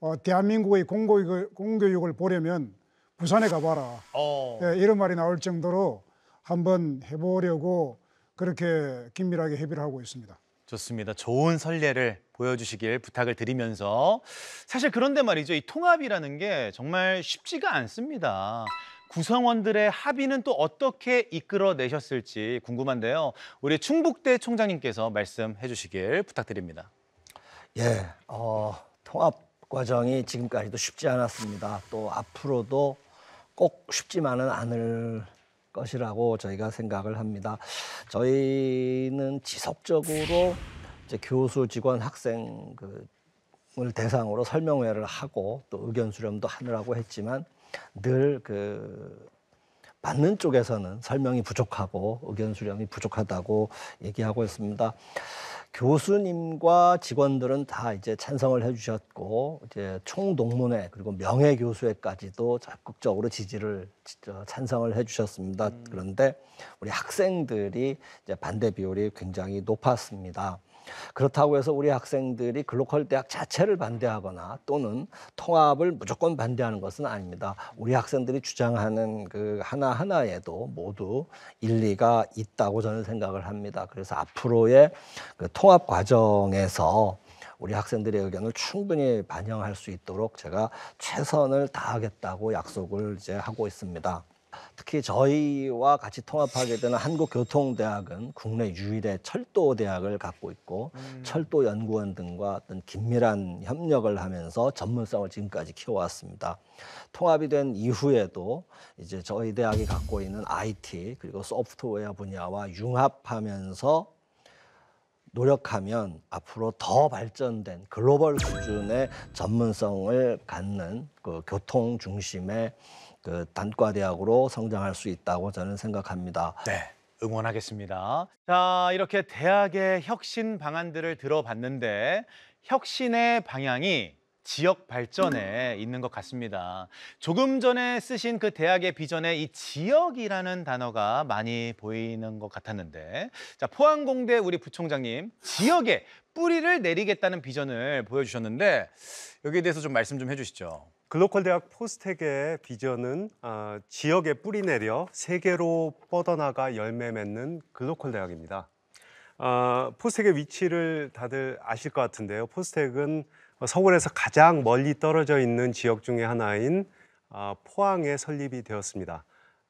어, 대한민국의 공교육을, 공교육을 보려면 부산에 가봐라. 어. 예, 이런 말이 나올 정도로 한번 해보려고 그렇게 긴밀하게 협의를 하고 있습니다. 좋습니다. 좋은 선례를 보여주시길 부탁을 드리면서 사실 그런데 말이죠. 이 통합이라는 게 정말 쉽지가 않습니다. 구성원들의 합의는 또 어떻게 이끌어내셨을지 궁금한데요. 우리 충북대 총장님께서 말씀해 주시길 부탁드립니다. 예, 어, 통합 과정이 지금까지도 쉽지 않았습니다. 또 앞으로도 꼭 쉽지만은 않을 것이라고 저희가 생각을 합니다. 저희는 지속적으로 이제 교수, 직원, 학생 을 대상으로 설명회를 하고 또 의견 수렴도 하느라고 했지만 늘 그 받는 쪽에서는 설명이 부족하고 의견 수렴이 부족하다고 얘기하고 있습니다. 교수님과 직원들은 다 이제 찬성을 해주셨고 이제 총동문회 그리고 명예 교수회까지도 적극적으로 지지를 찬성을 해주셨습니다. 음. 그런데 우리 학생들이 이제 반대 비율이 굉장히 높았습니다. 그렇다고 해서 우리 학생들이 글로컬 대학 자체를 반대하거나 또는 통합을 무조건 반대하는 것은 아닙니다. 우리 학생들이 주장하는 그 하나하나에도 모두 일리가 있다고 저는 생각을 합니다. 그래서 앞으로의 그 통합 과정에서 우리 학생들의 의견을 충분히 반영할 수 있도록 제가 최선을 다하겠다고 약속을 이제 하고 있습니다. 특히 저희와 같이 통합하게 되는 한국교통대학은 국내 유일의 철도대학을 갖고 있고 음. 철도연구원 등과 어떤 긴밀한 협력을 하면서 전문성을 지금까지 키워왔습니다. 통합이 된 이후에도 이제 저희 대학이 갖고 있는 아이티 그리고 소프트웨어 분야와 융합하면서 노력하면 앞으로 더 발전된 글로벌 수준의 전문성을 갖는 그 교통 중심의 그 단과대학으로 성장할 수 있다고 저는 생각합니다. 네, 응원하겠습니다. 자, 이렇게 대학의 혁신 방안들을 들어봤는데 혁신의 방향이 지역 발전에 있는 것 같습니다. 조금 전에 쓰신 그 대학의 비전에 이 지역이라는 단어가 많이 보이는 것 같았는데 자, 포항공대 우리 부총장님 지역에 뿌리를 내리겠다는 비전을 보여주셨는데 여기에 대해서 좀 말씀 좀 해주시죠. 글로컬 대학 포스텍의 비전은 어, 지역에 뿌리 내려 세계로 뻗어나가 열매 맺는 글로컬 대학입니다. 어, 포스텍의 위치를 다들 아실 것 같은데요. 포스텍은 서울에서 가장 멀리 떨어져 있는 지역 중에 하나인 어, 포항에 설립이 되었습니다.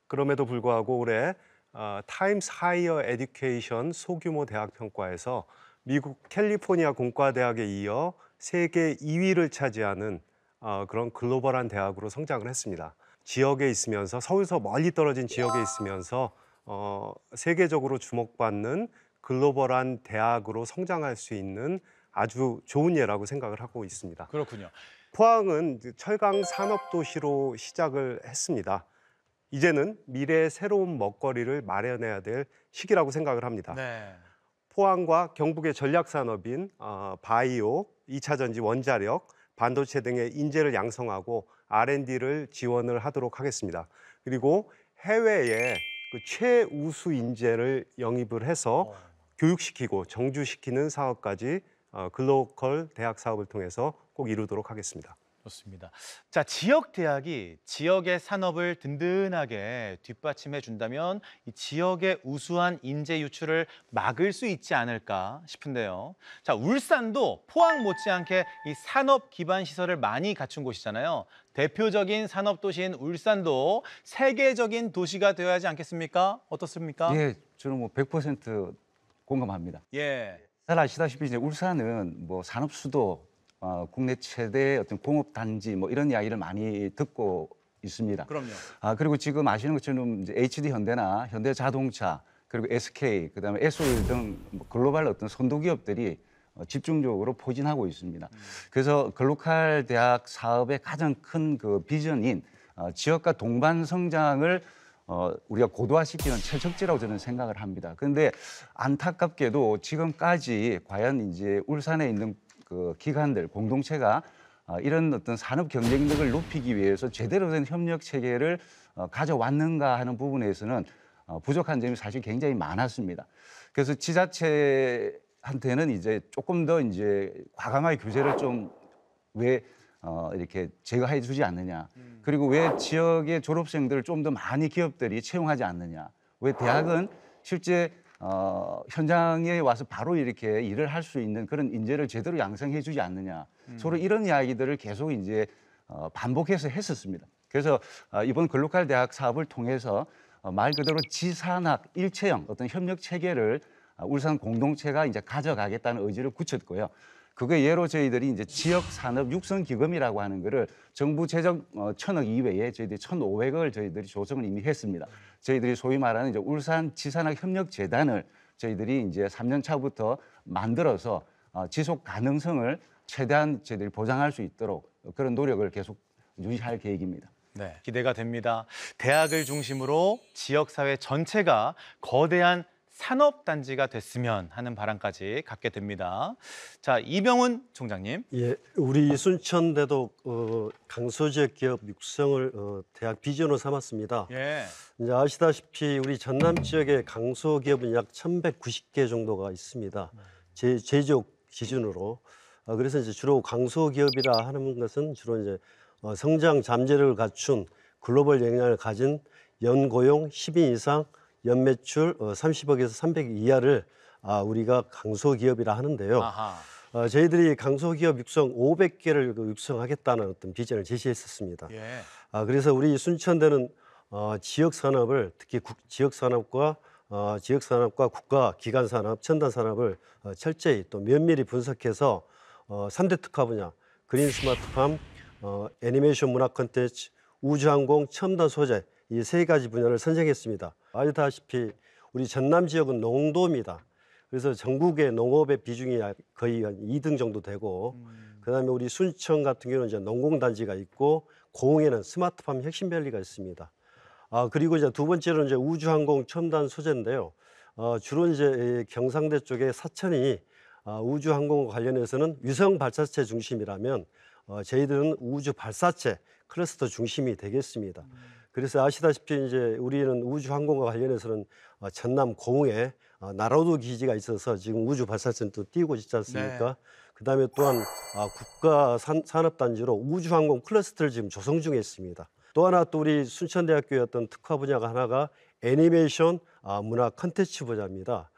그럼에도 불구하고 올해 어, 타임스 하이어 에듀케이션 소규모 대학 평가에서 미국 캘리포니아 공과대학에 이어 세계 이 위를 차지하는 어, 그런 글로벌한 대학으로 성장을 했습니다. 지역에 있으면서 서울서 멀리 떨어진 지역에 있으면서 어, 세계적으로 주목받는 글로벌한 대학으로 성장할 수 있는 아주 좋은 예라고 생각을 하고 있습니다. 그렇군요. 포항은 철강 산업도시로 시작을 했습니다. 이제는 미래의 새로운 먹거리를 마련해야 될 시기라고 생각을 합니다. 네. 포항과 경북의 전략산업인 어, 바이오, 이차전지 원자력, 반도체 등의 인재를 양성하고 알 앤 디를 지원을 하도록 하겠습니다. 그리고 해외에 그 최우수 인재를 영입을 해서 오. 교육시키고 정주시키는 사업까지 글로컬 대학 사업을 통해서 꼭 이루도록 하겠습니다. 좋습니다. 자, 지역 대학이 지역의 산업을 든든하게 뒷받침해 준다면 이 지역의 우수한 인재 유출을 막을 수 있지 않을까 싶은데요. 자, 울산도 포항 못지않게 이 산업 기반 시설을 많이 갖춘 곳이잖아요. 대표적인 산업 도시인 울산도 세계적인 도시가 되어야 하지 않겠습니까? 어떻습니까? 예, 저는 뭐 백 퍼센트 공감합니다. 예. 잘 아시다시피 이제 울산은 뭐 산업 수도 어, 국내 최대 어떤 공업 단지 뭐 이런 이야기를 많이 듣고 있습니다. 그럼요. 아, 그리고 지금 아시는 것처럼 이제 에이치 디 현대나 현대자동차 그리고 에스 케이 그다음에 에스 오 일 등 뭐 글로벌 어떤 선도 기업들이 어, 집중적으로 포진하고 있습니다. 음. 그래서 글로컬 대학 사업의 가장 큰 그 비전인 어, 지역과 동반 성장을 어, 우리가 고도화시키는 최적지라고 저는 생각을 합니다. 그런데 안타깝게도 지금까지 과연 이제 울산에 있는 그 기관들, 공동체가 이런 어떤 산업 경쟁력을 높이기 위해서 제대로 된 협력 체계를 가져왔는가 하는 부분에서는 부족한 점이 사실 굉장히 많았습니다. 그래서 지자체한테는 이제 조금 더 이제 과감하게 규제를 좀 왜 어, 이렇게 제거해 주지 않느냐. 그리고 왜 지역의 졸업생들을 좀 더 많이 기업들이 채용하지 않느냐. 왜 대학은 실제 어, 현장에 와서 바로 이렇게 일을 할 수 있는 그런 인재를 제대로 양성해 주지 않느냐. 음. 서로 이런 이야기들을 계속 이제 어, 반복해서 했었습니다. 그래서 이번 글로컬 대학 사업을 통해서 말 그대로 지산학 일체형 어떤 협력 체계를 울산 공동체가 이제 가져가겠다는 의지를 굳혔고요. 그게 예로 저희들이 이제 지역 산업 육성 기금이라고 하는 거를 정부 재정 천억 이외에 저희들이 천오백억을 저희들이 조성을 이미 했습니다. 저희들이 소위 말하는 이제 울산 지산학 협력 재단을 저희들이 이제 삼 년 차부터 만들어서 지속 가능성을 최대한 저희들이 보장할 수 있도록 그런 노력을 계속 유지할 계획입니다. 네, 기대가 됩니다. 대학을 중심으로 지역 사회 전체가 거대한 산업단지가 됐으면 하는 바람까지 갖게 됩니다. 자, 이병훈 총장님. 예, 우리 순천대도 어, 강서지역 기업 육성을 어, 대학 비전으로 삼았습니다. 예. 이제 아시다시피 우리 전남 지역의 강서 기업은 약 천백구십 개 정도가 있습니다. 제, 제 지역 기준으로. 어, 그래서 이제 주로 강서 기업이라 하는 것은 주로 이제 어, 성장 잠재력을 갖춘 글로벌 영향을 가진 연고용 십 인 이상 연매출 삼십억에서 삼백억 이하를 우리가 강소기업이라 하는데요. 아하. 저희들이 강소기업 육성 오백 개를 육성하겠다는 어떤 비전을 제시했었습니다. 예. 그래서 우리 순천대는 지역산업을 특히 지역산업과 지역산업과 국가기관산업, 첨단산업을 철저히 또 면밀히 분석해서 삼 대 특화 분야, 그린 스마트팜, 애니메이션 문화 콘텐츠, 우주항공, 첨단 소재 이 세 가지 분야를 선정했습니다. 아시다시피 우리 전남 지역은 농도입니다. 그래서 전국의 농업의 비중이 거의 한 이 등 정도 되고, 음. 그다음에 우리 순천 같은 경우는 이제 농공단지가 있고, 고흥에는 스마트팜 혁신밸리가 있습니다. 아 그리고 이제 두 번째로는 이제 우주항공 첨단 소재인데요. 어, 주로 이제 경상대 쪽에 사천이 아, 우주항공 관련해서는 위성 발사체 중심이라면 어, 저희들은 우주 발사체 클러스터 중심이 되겠습니다. 음. 그래서 아시다시피 이제 우리는 우주항공과 관련해서는 전남 고흥에 나로도 기지가 있어서 지금 우주 발사체는 또 띄우고 있지 않습니까? 네. 그다음에 또한 국가 산업단지로 우주항공 클러스터를 지금 조성 중에 있습니다. 또 하나 또 우리 순천대학교의 어떤 특화 분야가 하나가 애니메이션 문화 콘텐츠 분야입니다.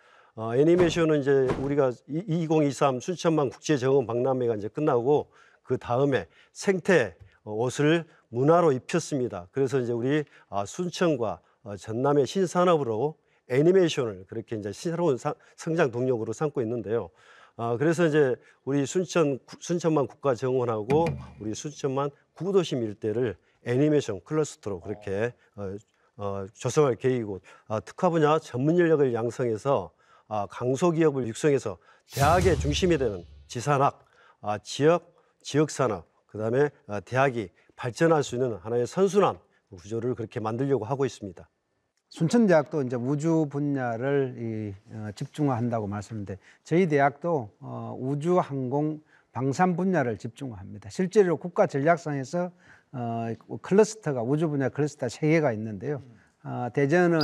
애니메이션은 이제 우리가 이공이삼 순천만 국제정원 박람회가 이제 끝나고 그 다음에 생태 옷을 문화로 입혔습니다. 그래서 이제 우리 순천과 전남의 신산업으로 애니메이션을 그렇게 이제 새로운 성장 동력으로 삼고 있는데요. 그래서 이제 우리 순천, 순천만 국가정원하고 우리 순천만 구도심 일대를 애니메이션 클러스터로 그렇게 조성할 계획이고, 특화 분야 전문 인력을 양성해서 강소기업을 육성해서 대학의 중심이 되는 지산학, 지역, 지역산업, 그다음에 대학이 발전할 수 있는 하나의 선순환 구조를 그렇게 만들려고 하고 있습니다. 순천대학도 이제 우주 분야를 이, 어, 집중화한다고 말씀드렸는데, 저희 대학도 어, 우주, 항공, 방산 분야를 집중화합니다. 실제로 국가 전략상에서 어, 클러스터가 우주 분야 클러스터 세 개가 있는데요. 어, 대전은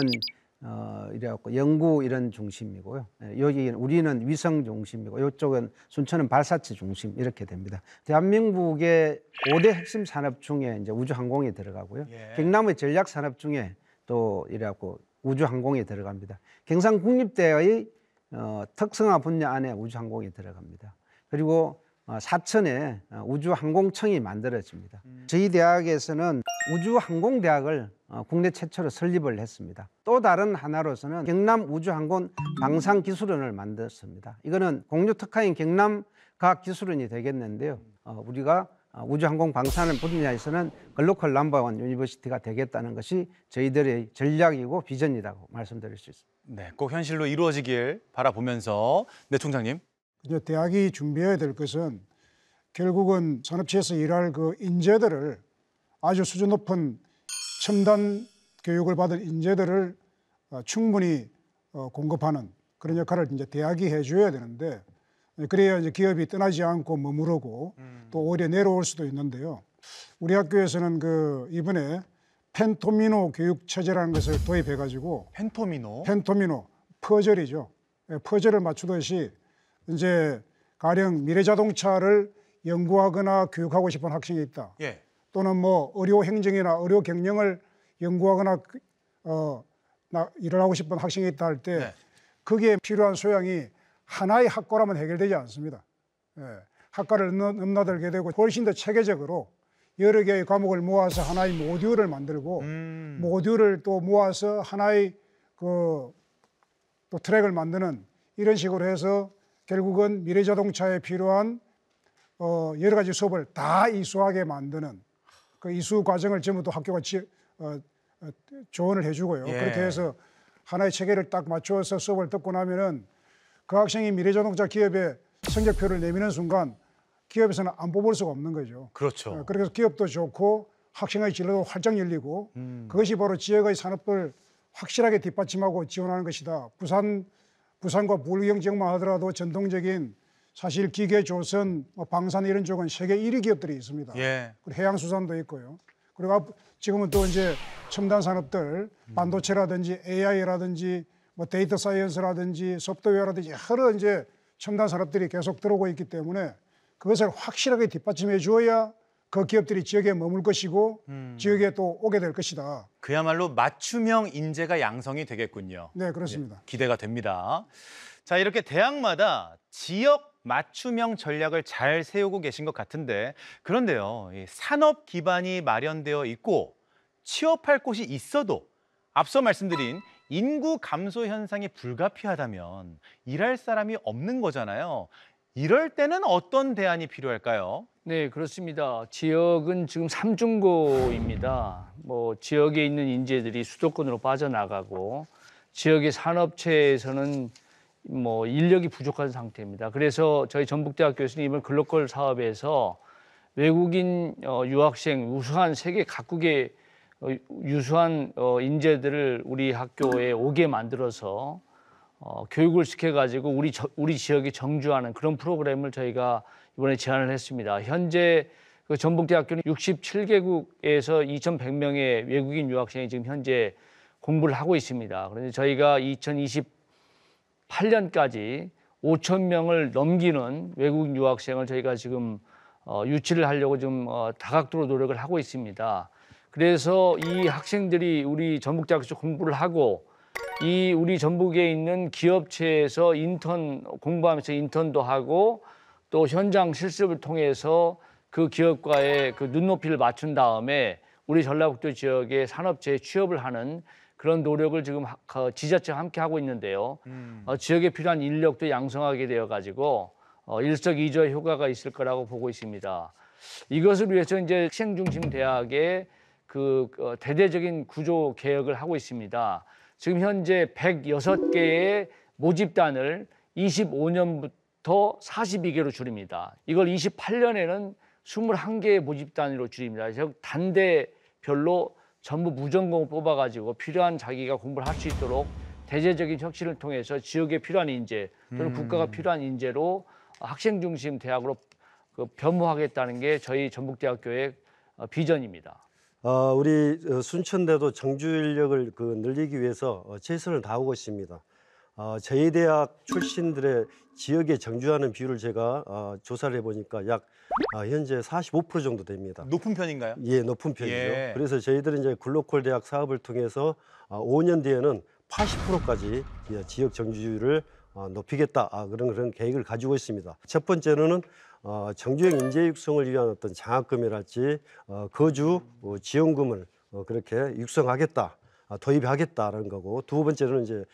어, 이래갖고 연구 이런 중심이고요. 여기는 우리는 위성 중심이고, 이쪽은 순천은 발사체 중심 이렇게 됩니다. 대한민국의 오 대 핵심 산업 중에 이제 우주항공이 들어가고요. 예. 경남의 전략 산업 중에 또 이래갖고 우주항공이 들어갑니다. 경상국립대의 어, 특성화 분야 안에 우주항공이 들어갑니다. 그리고 어, 사천에 우주항공청이 만들어집니다. 음. 저희 대학에서는 우주항공대학을 어, 국내 최초로 설립을 했습니다. 또 다른 하나로서는 경남 우주항공 방산기술원을 만들었습니다. 이거는 공유 특화인 경남과학기술원이 되겠는데요. 어, 우리가 우주항공 방산을 분야에서는 글로컬 넘버원 유니버시티가 되겠다는 것이 저희들의 전략이고 비전이라고 말씀드릴 수 있습니다. 네, 꼭 현실로 이루어지길 바라보면서. 네, 총장님. 이제 대학이 준비해야 될 것은 결국은 산업체에서 일할 그 인재들을 아주 수준 높은 첨단 교육을 받은 인재들을 충분히 공급하는 그런 역할을 이제 대학이 해줘야 되는데, 그래야 이제 기업이 떠나지 않고 머무르고 또 오히려 내려올 수도 있는데요. 우리 학교에서는 그 이번에 펜토미노 교육 체제라는 것을 도입해가지고 펜토미노 펜토미노 퍼즐이죠. 퍼즐을 맞추듯이 이제 가령 미래 자동차를 연구하거나 교육하고 싶은 학생이 있다. 예. 또는 뭐 의료 행정이나 의료 경영을 연구하거나 어, 나 일을 하고 싶은 학생이 있다 할 때, 네. 거기에 필요한 소양이 하나의 학과라면 해결되지 않습니다. 예. 학과를 넘, 넘나들게 되고 훨씬 더 체계적으로 여러 개의 과목을 모아서 하나의 모듈을 만들고 음. 모듈을 또 모아서 하나의 그 또 트랙을 만드는 이런 식으로 해서 결국은 미래 자동차에 필요한 어, 여러 가지 수업을 다 이수하게 만드는 그 이수 과정을 전부 또 학교가 지, 어, 조언을 해주고요. 예. 그렇게 해서 하나의 체계를 딱 맞춰서 수업을 듣고 나면은 그 학생이 미래 자동차 기업에 성적표를 내미는 순간 기업에서는 안 뽑을 수가 없는 거죠. 그렇죠. 그래서 기업도 좋고 학생의 진로도 활짝 열리고 음. 그것이 바로 지역의 산업을 확실하게 뒷받침하고 지원하는 것이다. 부산, 부산과 부울경 지역만 하더라도 전통적인 사실 기계, 조선, 방산 이런 쪽은 세계 일 위 기업들이 있습니다. 예. 그리고 해양수산도 있고요. 그리고 지금은 또 이제 첨단 산업들, 반도체라든지 에이아이라든지 뭐 데이터 사이언스라든지 소프트웨어라든지 여러 이제 첨단 산업들이 계속 들어오고 있기 때문에 그것을 확실하게 뒷받침해 주어야 그 기업들이 지역에 머물 것이고 음. 지역에 또 오게 될 것이다. 그야말로 맞춤형 인재가 양성이 되겠군요. 네, 그렇습니다. 예, 기대가 됩니다. 자, 이렇게 대학마다 지역 맞춤형 전략을 잘 세우고 계신 것 같은데 그런데요, 이 산업 기반이 마련되어 있고 취업할 곳이 있어도 앞서 말씀드린 인구 감소 현상이 불가피하다면 일할 사람이 없는 거잖아요. 이럴 때는 어떤 대안이 필요할까요? 네, 그렇습니다. 지역은 지금 삼중고입니다. 뭐 지역에 있는 인재들이 수도권으로 빠져나가고 지역의 산업체에서는 뭐 인력이 부족한 상태입니다. 그래서 저희 전북대학교에서는 이번 글로컬 사업에서 외국인 유학생 우수한 세계 각국의 유수한 인재들을 우리 학교에 오게 만들어서 어, 교육을 시켜가지고 우리, 저, 우리 지역이 정주하는 그런 프로그램을 저희가 이번에 제안을 했습니다. 현재 그 전북대학교는 육십칠 개국에서 이천백 명의 외국인 유학생이 지금 현재 공부를 하고 있습니다. 그런데 저희가 이천이십팔 년까지 오천 명을 넘기는 외국인 유학생을 저희가 지금 어, 유치를 하려고 지금 어, 다각도로 노력을 하고 있습니다. 그래서 이 학생들이 우리 전북대학교에서 공부를 하고 이 우리 전북에 있는 기업체에서 인턴 공부하면서 인턴도 하고 또 현장 실습을 통해서 그 기업과의 그 눈높이를 맞춘 다음에 우리 전라북도 지역의 산업체에 취업을 하는 그런 노력을 지금 지자체와 함께 하고 있는데요. 음. 어, 지역에 필요한 인력도 양성하게 되어 가지고 어, 일석이조의 효과가 있을 거라고 보고 있습니다. 이것을 위해서 이제 학생 중심 대학의 그 어, 대대적인 구조 개혁을 하고 있습니다. 지금 현재 백여섯 개의 모집단을 이십오 년부터 사십이 개로 줄입니다. 이걸 이십팔 년에는 이십일 개의 모집단으로 줄입니다. 즉 단대별로 전부 무전공을 뽑아가지고 필요한 자기가 공부를 할 수 있도록 대제적인 혁신을 통해서 지역에 필요한 인재 또는 음. 국가가 필요한 인재로 학생 중심 대학으로 변모하겠다는 게 저희 전북대학교의 비전입니다. 어, 우리 순천대도 정주 인력을 그 늘리기 위해서 최선을 다하고 있습니다. 어, 저희 대학 출신들의 지역에 정주하는 비율을 제가 어, 조사를 해보니까 약 어, 현재 사십오 퍼센트 정도 됩니다. 높은 편인가요? 예, 높은 편이죠. 예. 그래서 저희들은 이제 글로컬 대학 사업을 통해서 어, 오 년 뒤에는 팔십 퍼센트까지 예, 지역 정주율을 어, 높이겠다. 아, 그런 그런 계획을 가지고 있습니다. 첫 번째로는 어, 정주형 인재 육성을 위한 어떤 장학금이랄지 어, 거주 어, 지원금을 어, 그렇게 육성하겠다, 어, 도입하겠다라는 거고, 두 번째로는 이제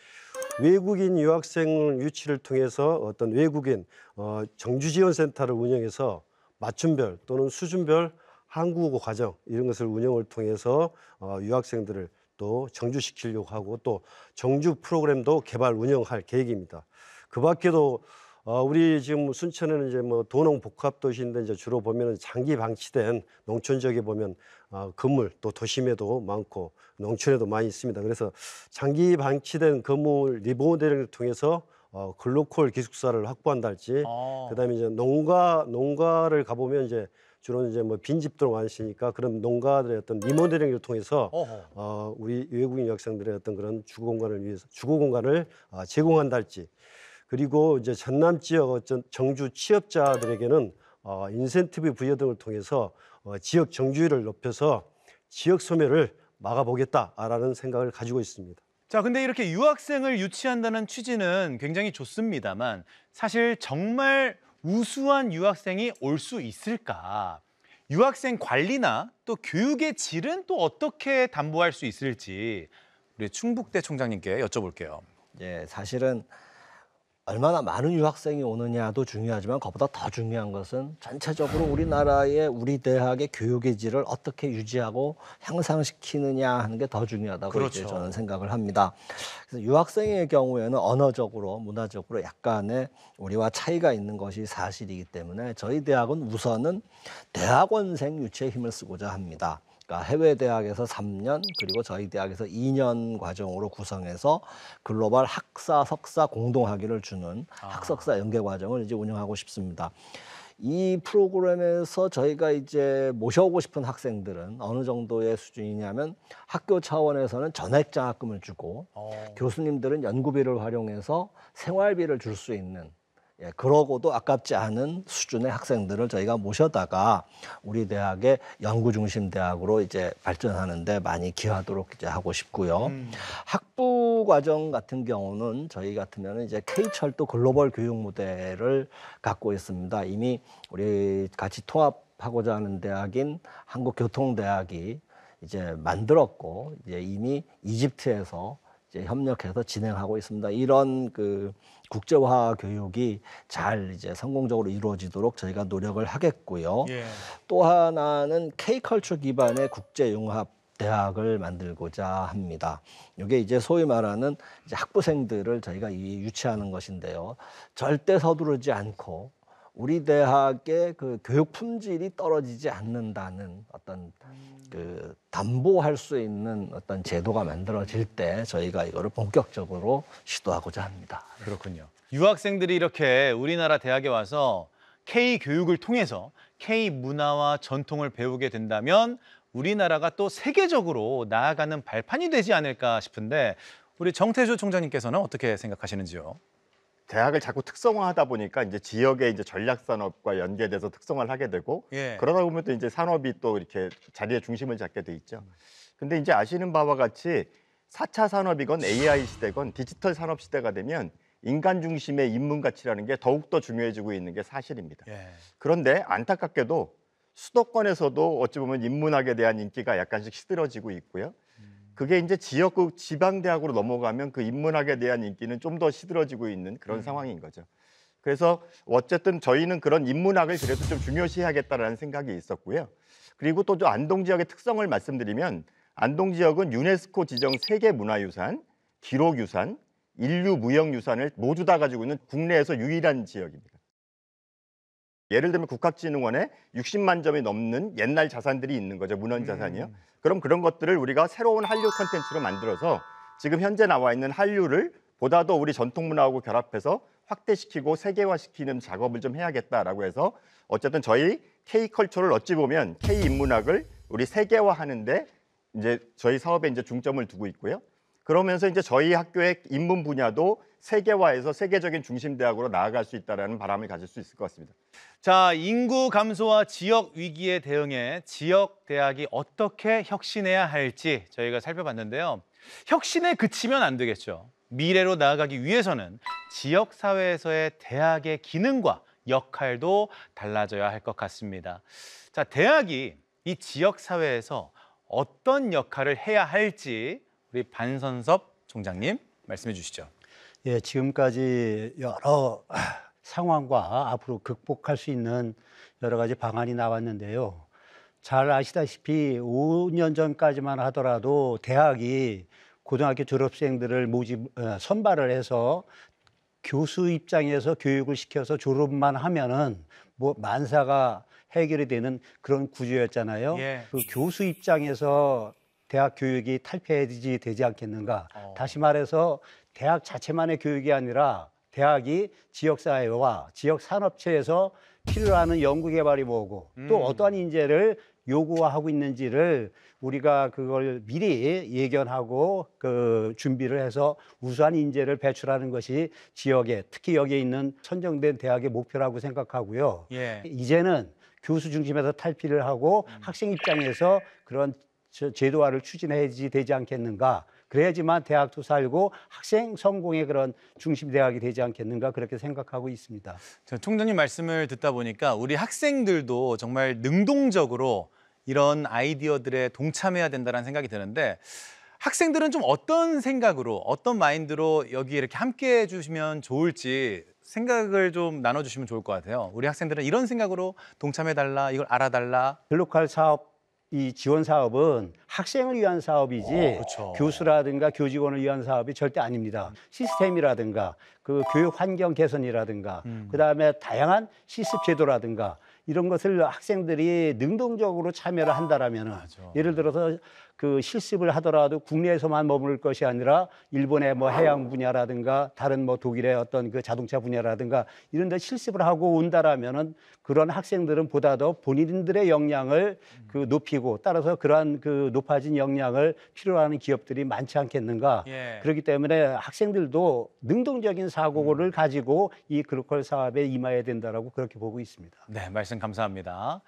외국인 유학생 유치를 통해서 어떤 외국인 어, 정주 지원 센터를 운영해서 맞춤별 또는 수준별 한국어 과정 이런 것을 운영을 통해서 어, 유학생들을 또 정주시키려고 하고 또 정주 프로그램도 개발 운영할 계획입니다. 그 밖에도 어, 우리 지금 순천에는 이제 뭐 도농 복합 도시인데 이제 주로 보면은 장기 방치된 농촌 지역에 보면 어, 건물 또 도심에도 많고 농촌에도 많이 있습니다. 그래서 장기 방치된 건물 리모델링을 통해서 어, 글로컬 기숙사를 확보한달지, 아. 그다음에 이제 농가 농가를 가보면 이제 주로 이제 뭐 빈집도 많으시니까 그런 농가들의 어떤 리모델링을 통해서 어허. 어, 우리 외국인 유학생들의 어떤 그런 주거 공간을 위해서 주거 공간을 어, 제공한달지. 그리고 이제 전남 지역 어떤 정주 취업자들에게는 어, 인센티브 부여 등을 통해서 어, 지역 정주율을 높여서 지역 소멸을 막아보겠다라는 생각을 가지고 있습니다. 자, 근데 이렇게 유학생을 유치한다는 취지는 굉장히 좋습니다만 사실 정말 우수한 유학생이 올 수 있을까? 유학생 관리나 또 교육의 질은 또 어떻게 담보할 수 있을지 우리 충북대 총장님께 여쭤볼게요. 예, 사실은 얼마나 많은 유학생이 오느냐도 중요하지만 그보다 더 중요한 것은 전체적으로 우리나라의 우리 대학의 교육의 질을 어떻게 유지하고 향상시키느냐 하는 게 더 중요하다고 그렇죠. 이제 저는 생각을 합니다. 그래서 유학생의 경우에는 언어적으로, 문화적으로 약간의 우리와 차이가 있는 것이 사실이기 때문에 저희 대학은 우선은 대학원생 유치에 힘을 쓰고자 합니다. 그러니까 해외 대학에서 삼 년, 그리고 저희 대학에서 이 년 과정으로 구성해서 글로벌 학사, 석사 공동학위를 주는 아. 학석사 연계 과정을 이제 운영하고 싶습니다. 이 프로그램에서 저희가 이제 모셔오고 싶은 학생들은 어느 정도의 수준이냐면 학교 차원에서는 전액 장학금을 주고 오. 교수님들은 연구비를 활용해서 생활비를 줄 수 있는 예, 그러고도 아깝지 않은 수준의 학생들을 저희가 모셔다가 우리 대학의 연구 중심 대학으로 이제 발전하는데 많이 기여하도록 이제 하고 싶고요. 음. 학부 과정 같은 경우는 저희 같으면 이제 K-철도 글로벌 교육 모델을 갖고 있습니다. 이미 우리 같이 통합하고자 하는 대학인 한국교통대학이 이제 만들었고 이제 이미 이집트에서 이제 협력해서 진행하고 있습니다. 이런 그 국제화 교육이 잘 이제 성공적으로 이루어지도록 저희가 노력을 하겠고요. 예. 또 하나는 K-컬처 기반의 국제융합 대학을 만들고자 합니다. 이게 이제 소위 말하는 이제 학부생들을 저희가 이 유치하는 것인데요. 절대 서두르지 않고 우리 대학의 그 교육 품질이 떨어지지 않는다는 어떤 그 담보할 수 있는 어떤 제도가 만들어질 때 저희가 이거를 본격적으로 시도하고자 합니다. 그렇군요. 유학생들이 이렇게 우리나라 대학에 와서 K 교육을 통해서 K 문화와 전통을 배우게 된다면 우리나라가 또 세계적으로 나아가는 발판이 되지 않을까 싶은데 우리 정태조 총장님께서는 어떻게 생각하시는지요? 대학을 자꾸 특성화하다 보니까 이제 지역의 이제 전략 산업과 연계돼서 특성화를 하게 되고 예. 그러다 보면 또 이제 산업이 또 이렇게 자리의 중심을 잡게 돼 있죠. 근데 이제 아시는 바와 같이 사 차 산업이건 에이아이 시대건 디지털 산업 시대가 되면 인간 중심의 인문 가치라는 게 더욱 더 중요해지고 있는 게 사실입니다. 예. 그런데 안타깝게도 수도권에서도 어찌 보면 인문학에 대한 인기가 약간씩 시들어지고 있고요. 그게 이제 지역구 지방대학으로 넘어가면 그 인문학에 대한 인기는 좀 더 시들어지고 있는 그런 음. 상황인 거죠. 그래서 어쨌든 저희는 그런 인문학을 그래도 좀 중요시해야겠다라는 생각이 있었고요. 그리고 또 안동 지역의 특성을 말씀드리면 안동 지역은 유네스코 지정 세계문화유산, 기록유산, 인류무형유산을 모두 다 가지고 있는 국내에서 유일한 지역입니다. 예를 들면 국학진흥원에 육십만 점이 넘는 옛날 자산들이 있는 거죠. 문헌자산이요. 음. 그럼 그런 것들을 우리가 새로운 한류 콘텐츠로 만들어서 지금 현재 나와 있는 한류를 보다 더 우리 전통문화하고 결합해서 확대시키고 세계화시키는 작업을 좀 해야겠다라고 해서 어쨌든 저희 K-컬처를 어찌 보면 K-인문학을 우리 세계화하는 데 이제 저희 사업에 이제 중점을 두고 있고요. 그러면서 이제 저희 학교의 인문 분야도 세계화에서 세계적인 중심대학으로 나아갈 수 있다는 바람을 가질 수 있을 것 같습니다. 자, 인구 감소와 지역 위기에 대응해 지역 대학이 어떻게 혁신해야 할지 저희가 살펴봤는데요. 혁신에 그치면 안 되겠죠. 미래로 나아가기 위해서는 지역 사회에서의 대학의 기능과 역할도 달라져야 할 것 같습니다. 자, 대학이 이 지역 사회에서 어떤 역할을 해야 할지 우리 반선섭 총장님 말씀해 주시죠. 예, 지금까지 여러 상황과 앞으로 극복할 수 있는 여러 가지 방안이 나왔는데요. 잘 아시다시피 오 년 전까지만 하더라도 대학이 고등학교 졸업생들을 모집, 선발을 해서 교수 입장에서 교육을 시켜서 졸업만 하면은 뭐 만사가 해결이 되는 그런 구조였잖아요. 예. 그 교수 입장에서 대학 교육이 탈폐되지 되지 않겠는가. 어. 다시 말해서 대학 자체만의 교육이 아니라 대학이 지역사회와 지역산업체에서 필요로 하는 연구개발이 뭐고 음. 또 어떠한 인재를 요구하고 있는지를 우리가 그걸 미리 예견하고 그 준비를 해서 우수한 인재를 배출하는 것이 지역에 특히 여기에 있는 선정된 대학의 목표라고 생각하고요. 예. 이제는 교수 중심에서 탈피를 하고 음. 학생 입장에서 그런 제도화를 추진해야지 되지 않겠는가. 그래야지만 대학도 살고 학생 성공의 그런 중심 대학이 되지 않겠는가 그렇게 생각하고 있습니다. 총장님 말씀을 듣다 보니까 우리 학생들도 정말 능동적으로 이런 아이디어들에 동참해야 된다는 생각이 드는데 학생들은 좀 어떤 생각으로 어떤 마인드로 여기 이렇게 함께해 주시면 좋을지 생각을 좀 나눠주시면 좋을 것 같아요. 우리 학생들은 이런 생각으로 동참해달라, 이걸 알아달라. 글로컬 사업, 이 지원 사업은 학생을 위한 사업이지 오, 그렇죠. 교수라든가 교직원을 위한 사업이 절대 아닙니다. 시스템이라든가 그 교육 환경 개선이라든가 음. 그다음에 다양한 실습 제도라든가 이런 것을 학생들이 능동적으로 참여를 한다라면은 맞아. 예를 들어서 그 실습을 하더라도 국내에서만 머무를 것이 아니라 일본의 뭐 해양 분야라든가 다른 뭐 독일의 어떤 그 자동차 분야라든가 이런 데 실습을 하고 온다라면은 그런 학생들은 보다 더 본인들의 역량을 그 높이고 따라서 그러한 그 높아진 역량을 필요로 하는 기업들이 많지 않겠는가. 예. 그렇기 때문에 학생들도 능동적인 사고를 음. 가지고 이 글로컬 사업에 임해야 된다라고 그렇게 보고 있습니다. 네, 말씀 감사합니다.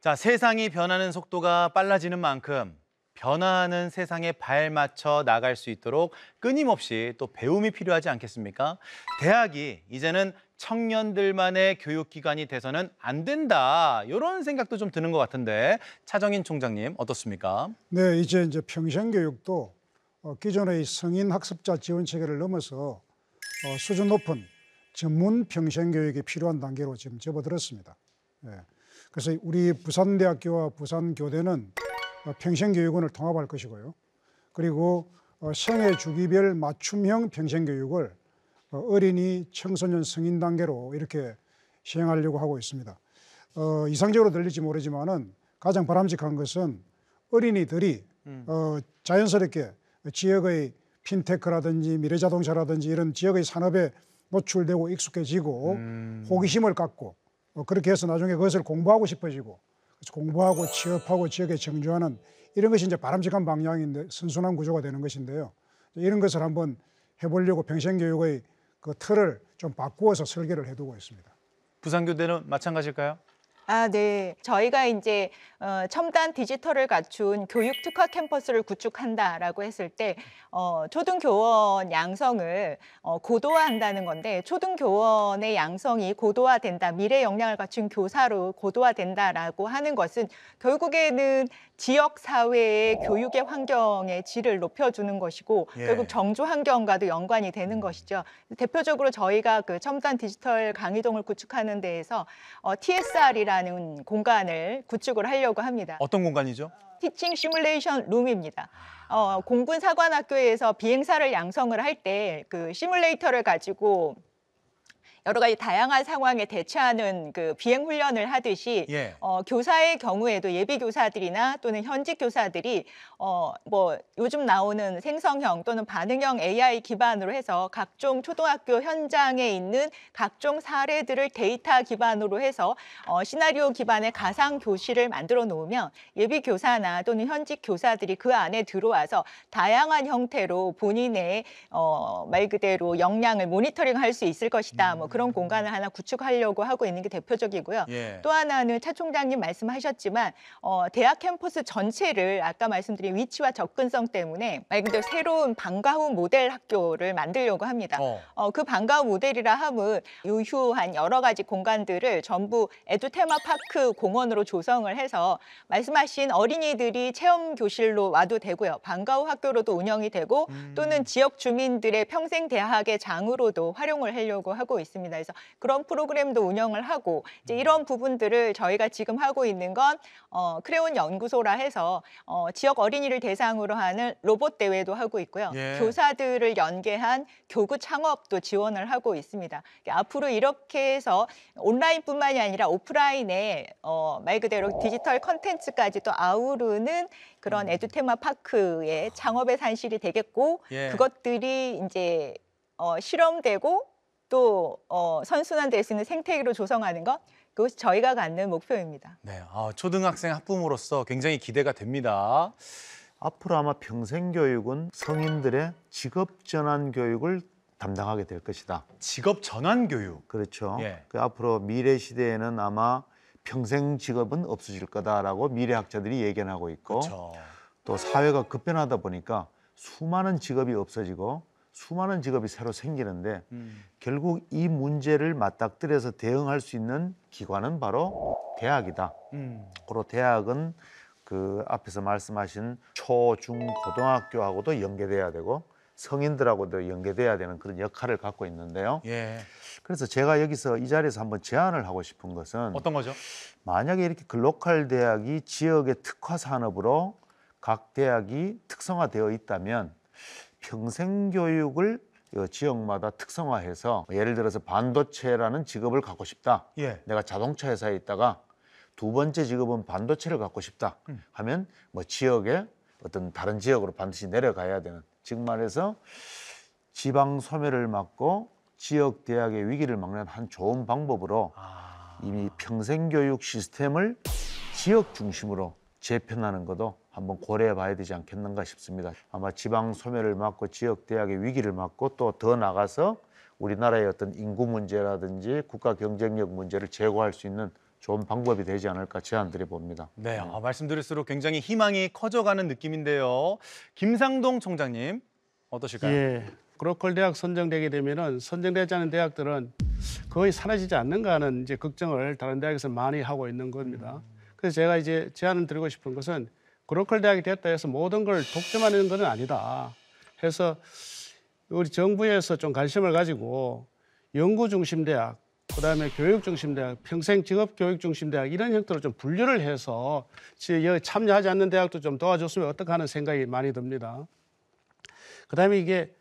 자, 세상이 변하는 속도가 빨라지는 만큼 변화하는 세상에 발맞춰 나갈 수 있도록 끊임없이 또 배움이 필요하지 않겠습니까? 대학이 이제는 청년들만의 교육기관이 돼서는 안 된다. 이런 생각도 좀 드는 것 같은데 차정인 총장님 어떻습니까? 네, 이제 이제 평생교육도 기존의 성인 학습자 지원 체계를 넘어서 수준 높은 전문 평생교육이 필요한 단계로 지금 접어들었습니다. 예. 그래서 우리 부산대학교와 부산교대는 평생교육원을 통합할 것이고요. 그리고 생애 주기별 맞춤형 평생교육을 어린이, 청소년, 성인 단계로 이렇게 시행하려고 하고 있습니다. 어, 이상적으로 들릴지 모르지만은 가장 바람직한 것은 어린이들이 음. 어, 자연스럽게 지역의 핀테크라든지 미래자동차라든지 이런 지역의 산업에 노출되고 익숙해지고 음. 호기심을 갖고 그렇게 해서 나중에 그것을 공부하고 싶어지고 공부하고 취업하고 지역에 정주하는 이런 것이 이제 바람직한 방향인데 선순환 구조가 되는 것인데요. 이런 것을 한번 해보려고 평생교육의 그 틀을 좀 바꾸어서 설계를 해두고 있습니다. 부산교대는 마찬가지일까요? 아, 네. 저희가 이제 어, 첨단 디지털을 갖춘 교육 특화 캠퍼스를 구축한다라고 했을 때 어, 초등교원 양성을 어, 고도화한다는 건데 초등교원의 양성이 고도화된다, 미래 역량을 갖춘 교사로 고도화된다라고 하는 것은 결국에는 지역 사회의 교육의 환경의 질을 높여주는 것이고 예. 결국 정주 환경과도 연관이 되는 것이죠. 대표적으로 저희가 그 첨단 디지털 강의동을 구축하는 데에서 어, 티에스알이라는 공간을 구축을 하려고 합니다. 어떤 공간이죠? 티칭 시뮬레이션 룸입니다. 어, 공군사관학교에서 비행사를 양성을 할 때 그 시뮬레이터를 가지고 여러 가지 다양한 상황에 대처하는 그 비행 훈련을 하듯이 예. 어, 교사의 경우에도 예비 교사들이나 또는 현직 교사들이 어, 뭐 요즘 나오는 생성형 또는 반응형 에이아이 기반으로 해서 각종 초등학교 현장에 있는 각종 사례들을 데이터 기반으로 해서 어, 시나리오 기반의 가상 교실을 만들어 놓으면 예비 교사나 또는 현직 교사들이 그 안에 들어와서 다양한 형태로 본인의 어, 말 그대로 역량을 모니터링할 수 있을 것이다. 음. 뭐 그런 공간을 하나 구축하려고 하고 있는 게 대표적이고요. 예. 또 하나는 차 총장님 말씀하셨지만 어, 대학 캠퍼스 전체를 아까 말씀드린 위치와 접근성 때문에 말 그대로 새로운 방과후 모델 학교를 만들려고 합니다. 어. 어, 그 방과후 모델이라 함은 유효한 여러 가지 공간들을 전부 에듀 테마파크 공원으로 조성을 해서 말씀하신 어린이들이 체험 교실로 와도 되고요. 방과후 학교로도 운영이 되고 음. 또는 지역 주민들의 평생 대학의 장으로도 활용을 하려고 하고 있습니다. 그래서 그런 프로그램도 운영을 하고 이제 이런 부분들을 저희가 지금 하고 있는 건 어, 크레온 연구소라 해서 어, 지역 어린이를 대상으로 하는 로봇 대회도 하고 있고요. 예. 교사들을 연계한 교구 창업도 지원을 하고 있습니다. 그러니까 앞으로 이렇게 해서 온라인뿐만이 아니라 오프라인에 어, 말 그대로 디지털 컨텐츠까지 또 아우르는 그런 에듀테마 파크의 창업의 산실이 되겠고 예. 그것들이 이제 어, 실험되고 또 어, 선순환될 수 있는 생태계로 조성하는 것, 그것이 저희가 갖는 목표입니다. 네, 아, 초등학생 학부모로서 굉장히 기대가 됩니다. 앞으로 아마 평생교육은 성인들의 직업전환 교육을 담당하게 될 것이다. 직업전환 교육? 그렇죠. 예. 그 앞으로 미래 시대에는 아마 평생 직업은 없어질 거다라고 미래학자들이 예견하고 있고 그렇죠. 또 사회가 급변하다 보니까 수많은 직업이 없어지고 수많은 직업이 새로 생기는데 음. 결국 이 문제를 맞닥뜨려서 대응할 수 있는 기관은 바로 대학이다. 음. 그리고 대학은 그 앞에서 말씀하신 초, 중, 고등학교하고도 연계돼야 되고 성인들하고도 연계돼야 되는 그런 역할을 갖고 있는데요. 예. 그래서 제가 여기서 이 자리에서 한번 제안을 하고 싶은 것은 어떤 거죠? 만약에 이렇게 글로컬 대학이 지역의 특화 산업으로 각 대학이 특성화되어 있다면 평생교육을 지역마다 특성화해서 예를 들어서 반도체라는 직업을 갖고 싶다. 예. 내가 자동차 회사에 있다가 두 번째 직업은 반도체를 갖고 싶다 하면 뭐 지역에 어떤 다른 지역으로 반드시 내려가야 되는, 즉 말해서 지방 소멸을 막고 지역 대학의 위기를 막는 한 좋은 방법으로 아... 이미 평생교육 시스템을 지역 중심으로 재편하는 것도 한번 고려해 봐야 되지 않겠는가 싶습니다. 아마 지방 소멸을 막고 지역 대학의 위기를 막고 또 더 나가서 우리나라의 어떤 인구 문제라든지 국가 경쟁력 문제를 제고할 수 있는 좋은 방법이 되지 않을까 제안드려봅니다. 네, 아, 말씀드릴수록 굉장히 희망이 커져가는 느낌인데요. 김상동 총장님, 어떠실까요? 예, 글로컬 대학 선정되게 되면은 선정되지 않은 대학들은 거의 사라지지 않는가 하는 이제 걱정을 다른 대학에서 많이 하고 있는 겁니다. 음. 그래서 제가 이제 제안을 드리고 싶은 것은 글로컬 대학이 됐다 해서 모든 걸 독점하는 것은 아니다. 해서 우리 정부에서 좀 관심을 가지고 연구 중심 대학, 그다음에 교육중심대학, 평생직업교육중심대학 이런 형태로 좀 분류를 해서 참여하지 않는 대학도 좀 도와줬으면 어떨까 하는 생각이 많이 듭니다. 그다음에 이게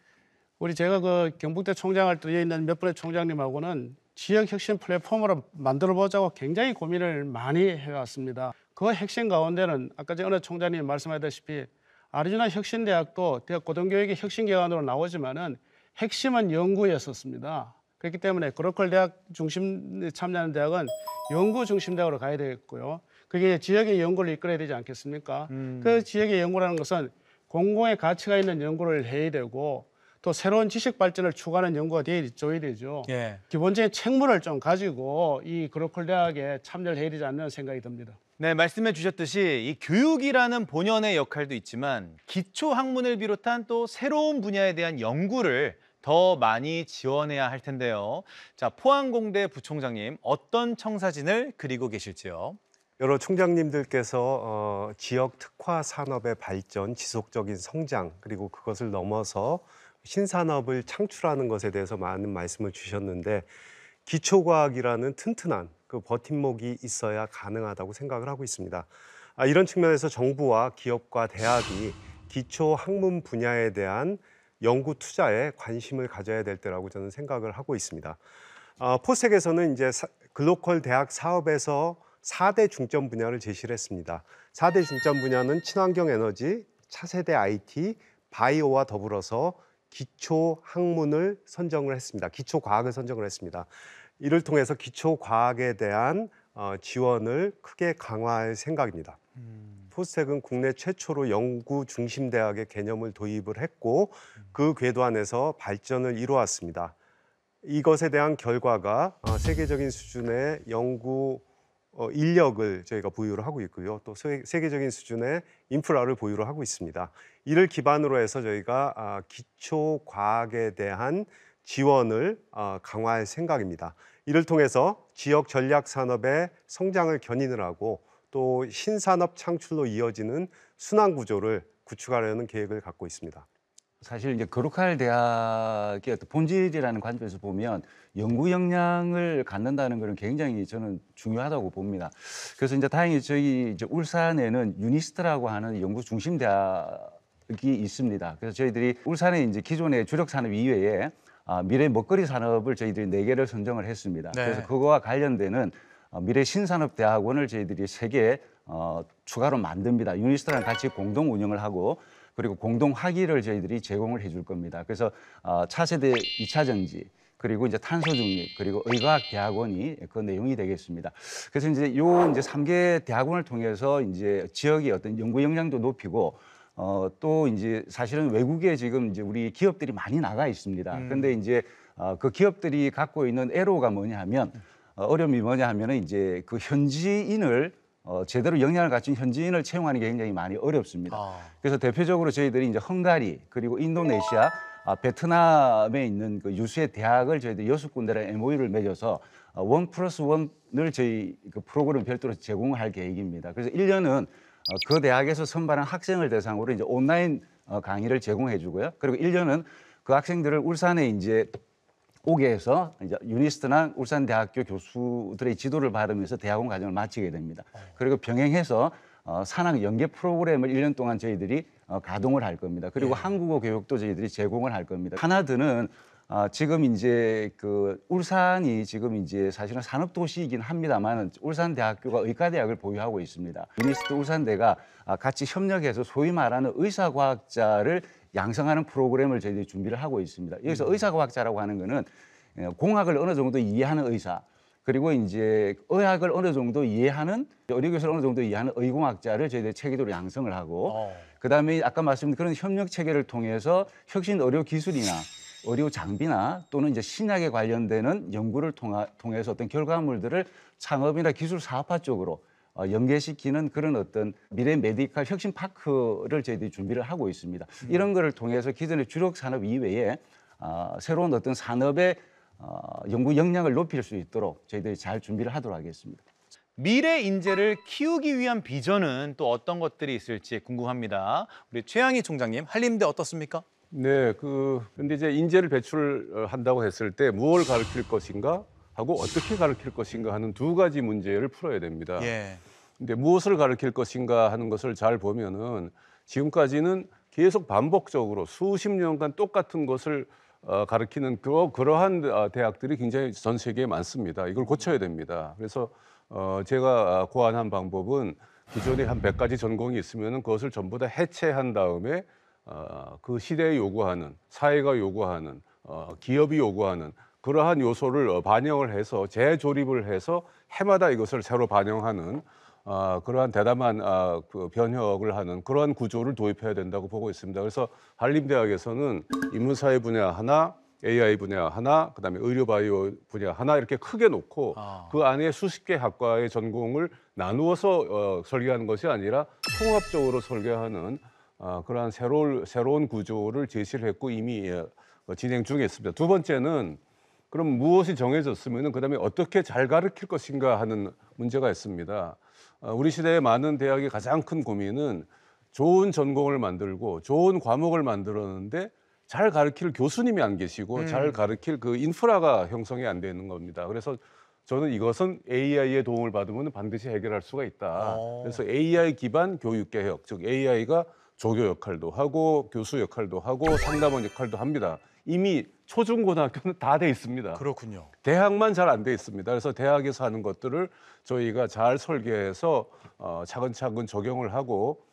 우리 제가 그 경북대 총장할 때 있는 몇 분의 총장님하고는 지역혁신 플랫폼으로 만들어보자고 굉장히 고민을 많이 해왔습니다. 그 핵심 가운데는 아까 전에 어느 총장님이 말씀하셨다시피 아리조나 혁신대학도 대학 고등교육의 혁신기관으로 나오지만은 핵심은 연구였었습니다. 그렇기 때문에 글로컬 대학 중심 참여하는 대학은 연구 중심 대학으로 가야 되겠고요. 그게 지역의 연구를 이끌어야 되지 않겠습니까? 음. 그 지역의 연구라는 것은 공공의 가치가 있는 연구를 해야 되고 또 새로운 지식 발전을 추구하는 연구가 되어야 되죠. 예. 기본적인 책무를 좀 가지고 이 글로컬 대학에 참여를 해야 되지 않나 생각이 듭니다. 네, 말씀해 주셨듯이 이 교육이라는 본연의 역할도 있지만 기초 학문을 비롯한 또 새로운 분야에 대한 연구를 더 많이 지원해야 할 텐데요. 자, 포항공대 부총장님, 어떤 청사진을 그리고 계실지요? 여러 총장님들께서 어, 지역 특화 산업의 발전, 지속적인 성장, 그리고 그것을 넘어서 신산업을 창출하는 것에 대해서 많은 말씀을 주셨는데 기초과학이라는 튼튼한 그 버팀목이 있어야 가능하다고 생각을 하고 있습니다. 아, 이런 측면에서 정부와 기업과 대학이 기초 학문 분야에 대한 연구 투자에 관심을 가져야 될 때라고 저는 생각을 하고 있습니다. 어, 포스텍에서는 이제 사, 글로컬 대학 사업에서 사 대 중점 분야를 제시를 했습니다. 사 대 중점 분야는 친환경 에너지, 차세대 아이티, 바이오와 더불어서 기초 학문을 선정을 했습니다. 기초 과학을 선정을 했습니다. 이를 통해서 기초 과학에 대한 어, 지원을 크게 강화할 생각입니다. 음. 포스텍은 국내 최초로 연구 중심 대학의 개념을 도입을 했고 그 궤도 안에서 발전을 이루어왔습니다. 이것에 대한 결과가 세계적인 수준의 연구 인력을 저희가 보유를 하고 있고요. 또 세계적인 수준의 인프라를 보유를 하고 있습니다. 이를 기반으로 해서 저희가 기초 과학에 대한 지원을 강화할 생각입니다. 이를 통해서 지역 전략 산업의 성장을 견인을 하고 또 신산업 창출로 이어지는 순환 구조를 구축하려는 계획을 갖고 있습니다. 사실 이제 글로컬 대학의 본질이라는 관점에서 보면 연구 역량을 갖는다는 것은 굉장히 저는 중요하다고 봅니다. 그래서 이제 다행히 저희 이제 울산에는 유니스트라고 하는 연구 중심 대학이 있습니다. 그래서 저희들이 울산의 이제 기존의 주력 산업 이외에 미래 먹거리 산업을 저희들이 네 개를 선정을 했습니다. 네. 그래서 그거와 관련되는 미래 신산업대학원을 저희들이 세 개 어, 추가로 만듭니다. 유니스트랑 같이 공동 운영을 하고 그리고 공동 학위를 저희들이 제공을 해줄 겁니다. 그래서 어, 차세대 이 차 정지 그리고 이제 탄소 중립 그리고 의과학 대학원이 그 내용이 되겠습니다. 그래서 이제 요 이제 삼 개 대학원을 통해서 이제 지역의 어떤 연구 역량도 높이고 어, 또 이제 사실은 외국에 지금 이제 우리 기업들이 많이 나가 있습니다. 음. 근데 이제 어, 그 기업들이 갖고 있는 애로가 뭐냐 하면 어려움이 뭐냐 하면은 이제 그 현지인을 어, 제대로 역량을 갖춘 현지인을 채용하는 게 굉장히 많이 어렵습니다. 아. 그래서 대표적으로 저희들이 이제 헝가리 그리고 인도네시아, 아, 베트남에 있는 그 유수의 대학을 저희들이 여섯 군데를 엠오유를 맺어서 원 플러스 원을 저희 그 프로그램 별도로 제공할 계획입니다. 그래서 일 년은 그 대학에서 선발한 학생을 대상으로 이제 온라인 강의를 제공해 주고요. 그리고 일 년은 그 학생들을 울산에 이제 오게 해서 이제 유니스트나 울산대학교 교수들의 지도를 받으면서 대학원 과정을 마치게 됩니다. 그리고 병행해서 어, 산학 연계 프로그램을 일 년 동안 저희들이 어, 가동을 할 겁니다. 그리고 네. 한국어 교육도 저희들이 제공을 할 겁니다. 하나 더는 어, 지금 이제 그 울산이 지금 이제 사실은 산업도시이긴 합니다만 울산대학교가 의과대학을 보유하고 있습니다. 유니스트 울산대가 같이 협력해서 소위 말하는 의사과학자를 양성하는 프로그램을 저희들이 준비를 하고 있습니다. 여기서 음. 의사과학자라고 하는 거는 공학을 어느 정도 이해하는 의사, 그리고 이제 의학을 어느 정도 이해하는, 의료교수를 어느 정도 이해하는 의공학자를 저희들이 체계적으로 양성을 하고, 어. 그다음에 아까 말씀드린 그런 협력체계를 통해서 혁신 의료기술이나 의료 장비나 또는 이제 신약에 관련되는 연구를 통하, 통해서 어떤 결과물들을 창업이나 기술 사업화 쪽으로 어, 연계시키는 그런 어떤 미래 메디컬 혁신 파크를 저희들이 준비를 하고 있습니다. 음. 이런 거를 통해서 기존의 주력 산업 이외에 어, 새로운 어떤 산업의 어, 연구 역량을 높일 수 있도록 저희들이 잘 준비를 하도록 하겠습니다. 미래 인재를 키우기 위한 비전은 또 어떤 것들이 있을지 궁금합니다. 우리 최양희 총장님, 한림대 어떻습니까? 네, 그 근데 이제 인재를 배출한다고 했을 때 무엇을 가르칠 것인가 하고 어떻게 가르칠 것인가 하는 두 가지 문제를 풀어야 됩니다. 예. 근데 무엇을 가르칠 것인가 하는 것을 잘 보면은 지금까지는 계속 반복적으로 수십 년간 똑같은 것을 어, 가르치는 그러, 그러한 대학들이 굉장히 전 세계에 많습니다. 이걸 고쳐야 됩니다. 그래서 어, 제가 고안한 방법은 기존에 한 백 가지 전공이 있으면은 그것을 전부 다 해체한 다음에 어, 그 시대에 요구하는, 사회가 요구하는, 어, 기업이 요구하는 그러한 요소를 반영을 해서 재조립을 해서 해마다 이것을 새로 반영하는 아, 그러한 대담한 아, 그 변혁을 하는 그러한 구조를 도입해야 된다고 보고 있습니다. 그래서 한림대학에서는 인문사회 분야 하나, 에이아이 분야 하나, 그다음에 의료바이오 분야 하나 이렇게 크게 놓고 아. 그 안에 수십 개 학과의 전공을 나누어서 어, 설계하는 것이 아니라 통합적으로 설계하는 아, 그러한 새로운, 새로운 구조를 제시를 했고 이미 예, 진행 중에 있습니다. 두 번째는 그럼 무엇이 정해졌으면 그다음에 어떻게 잘 가르칠 것인가 하는 문제가 있습니다. 우리 시대의 많은 대학의 가장 큰 고민은 좋은 전공을 만들고 좋은 과목을 만들었는데 잘 가르칠 교수님이 안 계시고 음. 잘 가르칠 그 인프라가 형성이 안 되는 겁니다. 그래서 저는 이것은 에이아이의 도움을 받으면 반드시 해결할 수가 있다. 오. 그래서 에이아이 기반 교육개혁, 즉 에이아이가 조교 역할도 하고 교수 역할도 하고 상담원 역할도 합니다. 이미 초중고등학교는 다 돼 있습니다. 그렇군요. 대학만 잘 안 돼 있습니다. 그래서 대학에서 하는 것들을 저희가 잘 설계해서 어, 차근차근 적용을 하고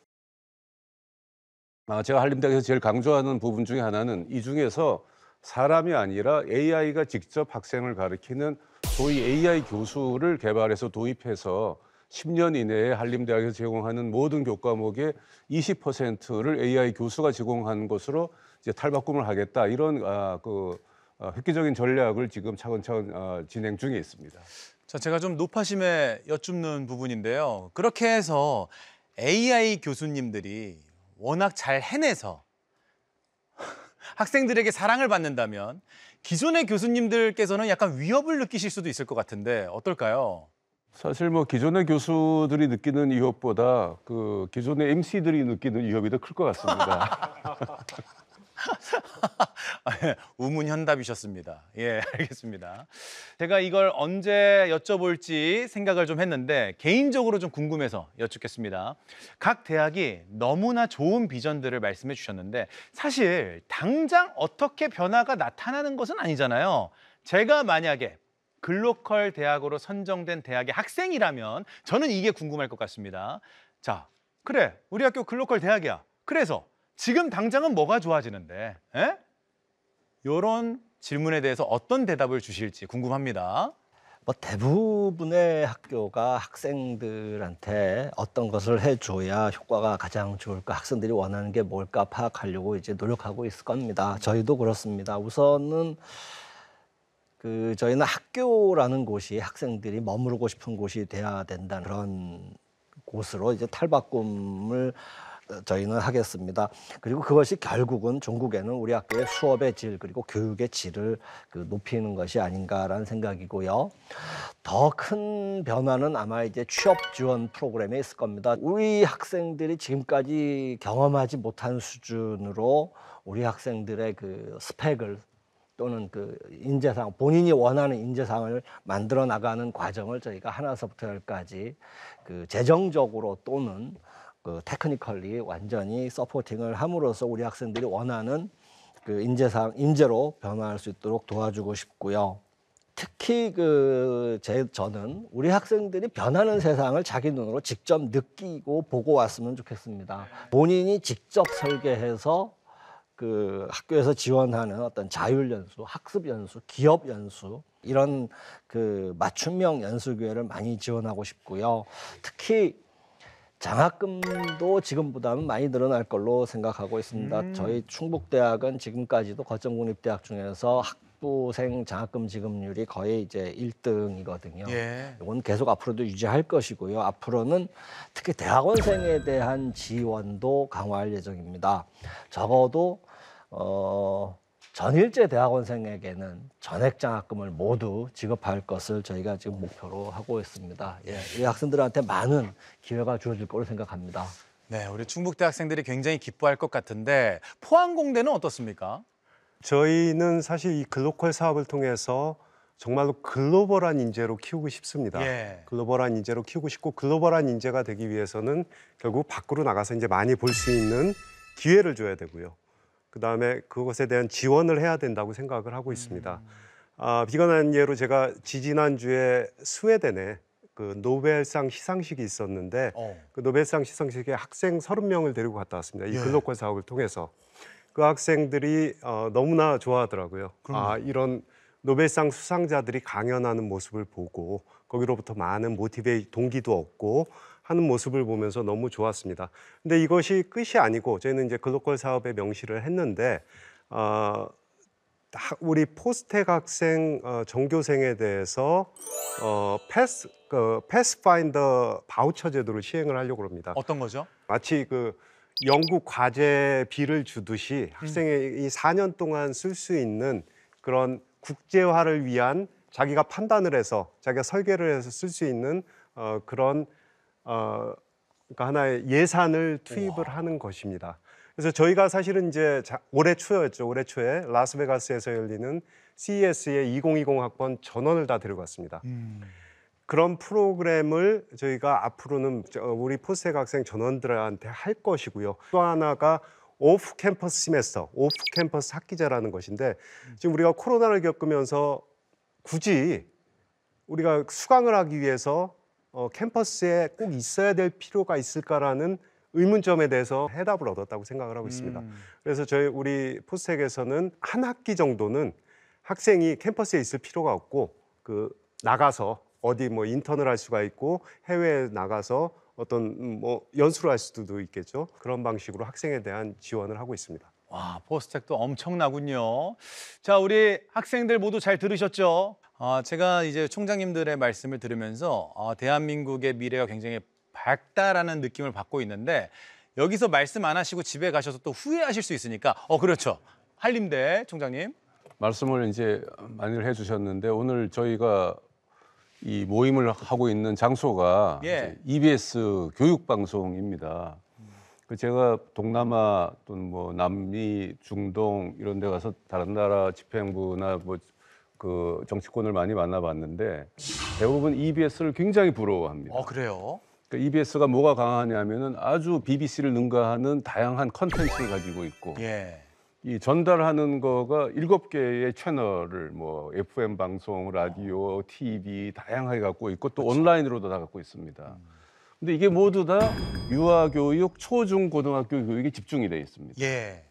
아, 제가 한림대학에서 제일 강조하는 부분 중에 하나는 이 중에서 사람이 아니라 에이아이가 직접 학생을 가르치는 소위 에이아이 교수를 개발해서 도입해서 십 년 이내에 한림대학에서 제공하는 모든 교과목의 이십 퍼센트를 에이아이 교수가 제공하는 것으로 이제 탈바꿈을 하겠다. 이런 아, 그 아, 획기적인 전략을 지금 차근차근 아, 진행 중에 있습니다. 자, 제가 좀 노파심에 여쭙는 부분인데요. 그렇게 해서 에이아이 교수님들이 워낙 잘 해내서 학생들에게 사랑을 받는다면 기존의 교수님들께서는 약간 위협을 느끼실 수도 있을 것 같은데 어떨까요? 사실 뭐 기존의 교수들이 느끼는 위협보다 그 기존의 엠씨들이 느끼는 위협이 더 클 것 같습니다. 우문현답이셨습니다. 예, 알겠습니다. 제가 이걸 언제 여쭤볼지 생각을 좀 했는데 개인적으로 좀 궁금해서 여쭙겠습니다. 각 대학이 너무나 좋은 비전들을 말씀해 주셨는데 사실 당장 어떻게 변화가 나타나는 것은 아니잖아요. 제가 만약에 글로컬 대학으로 선정된 대학의 학생이라면 저는 이게 궁금할 것 같습니다. 자, 그래, 우리 학교 글로컬 대학이야. 그래서 지금 당장은 뭐가 좋아지는데? 에? 이런 질문에 대해서 어떤 대답을 주실지 궁금합니다. 뭐 대부분의 학교가 학생들한테 어떤 것을 해줘야 효과가 가장 좋을까, 학생들이 원하는 게 뭘까 파악하려고 이제 노력하고 있을 겁니다. 저희도 그렇습니다. 우선은 그 저희는 학교라는 곳이 학생들이 머무르고 싶은 곳이 돼야 된다는 그런 곳으로 이제 탈바꿈을 저희는 하겠습니다. 그리고 그것이 결국은 종국에는 우리 학교의 수업의 질 그리고 교육의 질을 그 높이는 것이 아닌가라는 생각이고요. 더 큰 변화는 아마 이제 취업 지원 프로그램에 있을 겁니다. 우리 학생들이 지금까지 경험하지 못한 수준으로 우리 학생들의 그 스펙을 또는 그 인재상, 본인이 원하는 인재상을 만들어 나가는 과정을 저희가 하나서부터 열까지 그 재정적으로 또는 그 테크니컬리 완전히 서포팅을 함으로써 우리 학생들이 원하는 그 인재상, 인재로 변화할 수 있도록 도와주고 싶고요. 특히 그 제, 저는 우리 학생들이 변하는 세상을 자기 눈으로 직접 느끼고 보고 왔으면 좋겠습니다. 본인이 직접 설계해서 그 학교에서 지원하는 어떤 자율연수, 학습연수, 기업연수 이런 그 맞춤형 연수기회를 많이 지원하고 싶고요. 특히 장학금도 지금보다는 많이 늘어날 걸로 생각하고 있습니다. 음. 저희 충북대학은 지금까지도 거점국립대학 중에서 학부생 장학금 지급률이 거의 이제 일 등이거든요. 예. 이건 계속 앞으로도 유지할 것이고요. 앞으로는 특히 대학원생에 대한 지원도 강화할 예정입니다. 적어도 어, 전일제 대학원생에게는 전액 장학금을 모두 지급할 것을 저희가 지금 목표로 하고 있습니다. 예, 우리 학생들한테 많은 기회가 주어질 거로 생각합니다. 네, 우리 충북대 학생들이 굉장히 기뻐할 것 같은데 포항공대는 어떻습니까? 저희는 사실 이 글로컬 사업을 통해서 정말로 글로벌한 인재로 키우고 싶습니다. 예. 글로벌한 인재로 키우고 싶고 글로벌한 인재가 되기 위해서는 결국 밖으로 나가서 이제 많이 볼 수 있는 기회를 줘야 되고요. 그다음에 그것에 대한 지원을 해야 된다고 생각을 하고 있습니다. 음. 아, 비관한 예로 제가 지지난주에 스웨덴에 그 노벨상 시상식이 있었는데 어. 그 노벨상 시상식에 학생 서른 명을 데리고 갔다 왔습니다. 이 예. 글로컬 사업을 통해서. 그 학생들이 어, 너무나 좋아하더라고요. 그럼요. 아, 이런 노벨상 수상자들이 강연하는 모습을 보고 거기로부터 많은 모티베이 동기도 얻고 하는 모습을 보면서 너무 좋았습니다. 근데 이것이 끝이 아니고 저희는 이제 글로컬 사업에 명시를 했는데 어, 우리 포스텍 학생 어, 전교생에 대해서 어, 패스 그 패스파인더 바우처 제도를 시행을 하려고 합니다. 어떤 거죠? 마치 그 영국 과제비를 주듯이 학생이 음. 사 년 동안 쓸 수 있는 그런 국제화를 위한 자기가 판단을 해서 자기가 설계를 해서 쓸 수 있는 어, 그런 어, 그러니까 하나의 예산을 투입을 우와. 하는 것입니다. 그래서 저희가 사실은 이제 자, 올해 초였죠. 올해 초에 라스베가스에서 열리는 씨이에스의 이공이공 학번 전원을 다 데려갔습니다. 음. 그런 프로그램을 저희가 앞으로는 우리 포스텍 학생 전원들한테 할 것이고요. 또 하나가 오프 캠퍼스 시메스터, 오프 캠퍼스 학기제라는 것인데 음. 지금 우리가 코로나를 겪으면서 굳이 우리가 수강을 하기 위해서 어, 캠퍼스에 꼭 있어야 될 필요가 있을까라는 의문점에 대해서 해답을 얻었다고 생각을 하고 있습니다. 음. 그래서 저희 우리 포스텍에서는 한 학기 정도는 학생이 캠퍼스에 있을 필요가 없고 그 나가서 어디 뭐 인턴을 할 수가 있고 해외에 나가서 어떤 뭐 연수를 할 수도 있겠죠. 그런 방식으로 학생에 대한 지원을 하고 있습니다. 와, 포스텍도 엄청나군요. 자, 우리 학생들 모두 잘 들으셨죠? 아, 제가 이제 총장님들의 말씀을 들으면서 아, 대한민국의 미래가 굉장히 밝다라는 느낌을 받고 있는데 여기서 말씀 안 하시고 집에 가셔서 또 후회하실 수 있으니까 어 그렇죠. 한림대 총장님 말씀을 이제 많이 해주셨는데 오늘 저희가 이 모임을 하고 있는 장소가 예. 이비에스 교육 방송입니다. 그 제가 동남아 또는 뭐 남미, 중동 이런 데 가서 다른 나라 집행부나 뭐 그 정치권을 많이 만나봤는데 대부분 이비에스를 굉장히 부러워합니다. 어, 그래요? 그러니까 이비에스가 뭐가 강하냐면은 아주 비비씨를 능가하는 다양한 컨텐츠를 가지고 있고 예. 이 전달하는 거가 일곱 개의 채널을 뭐 에프엠 방송, 라디오, 티비 다양하게 갖고 있고 또 그렇죠. 온라인으로도 다 갖고 있습니다. 근데 이게 모두 다 유아 교육, 초중 고등학교 교육에 집중이 돼 있습니다. 예.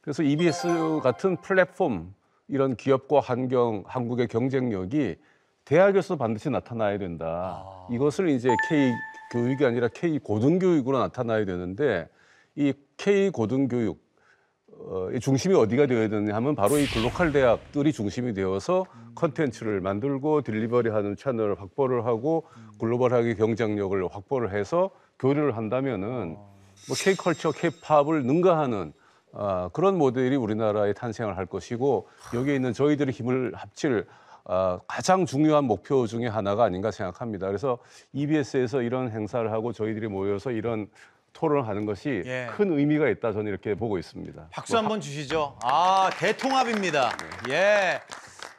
그래서 이비에스 같은 플랫폼 이런 기업과 환경, 한국의 경쟁력이 대학에서 반드시 나타나야 된다. 아. 이것을 이제 K교육이 아니라 K고등교육으로 나타나야 되는데 이 K고등교육의 중심이 어디가 되어야 되느냐 하면 바로 이 글로컬 대학들이 중심이 되어서 컨텐츠를 만들고 딜리버리하는 채널을 확보를 하고 글로벌하게 경쟁력을 확보를 해서 교류를 한다면은 뭐 K-컬처, K-팝을 능가하는 어, 그런 모델이 우리나라에 탄생을 할 것이고 여기에 있는 저희들의 힘을 합칠 어, 가장 중요한 목표 중에 하나가 아닌가 생각합니다. 그래서 이비에스에서 이런 행사를 하고 저희들이 모여서 이런 토론을 하는 것이 예. 큰 의미가 있다 저는 이렇게 보고 있습니다. 박수 한번 주시죠. 아, 대통합입니다. 네. 예,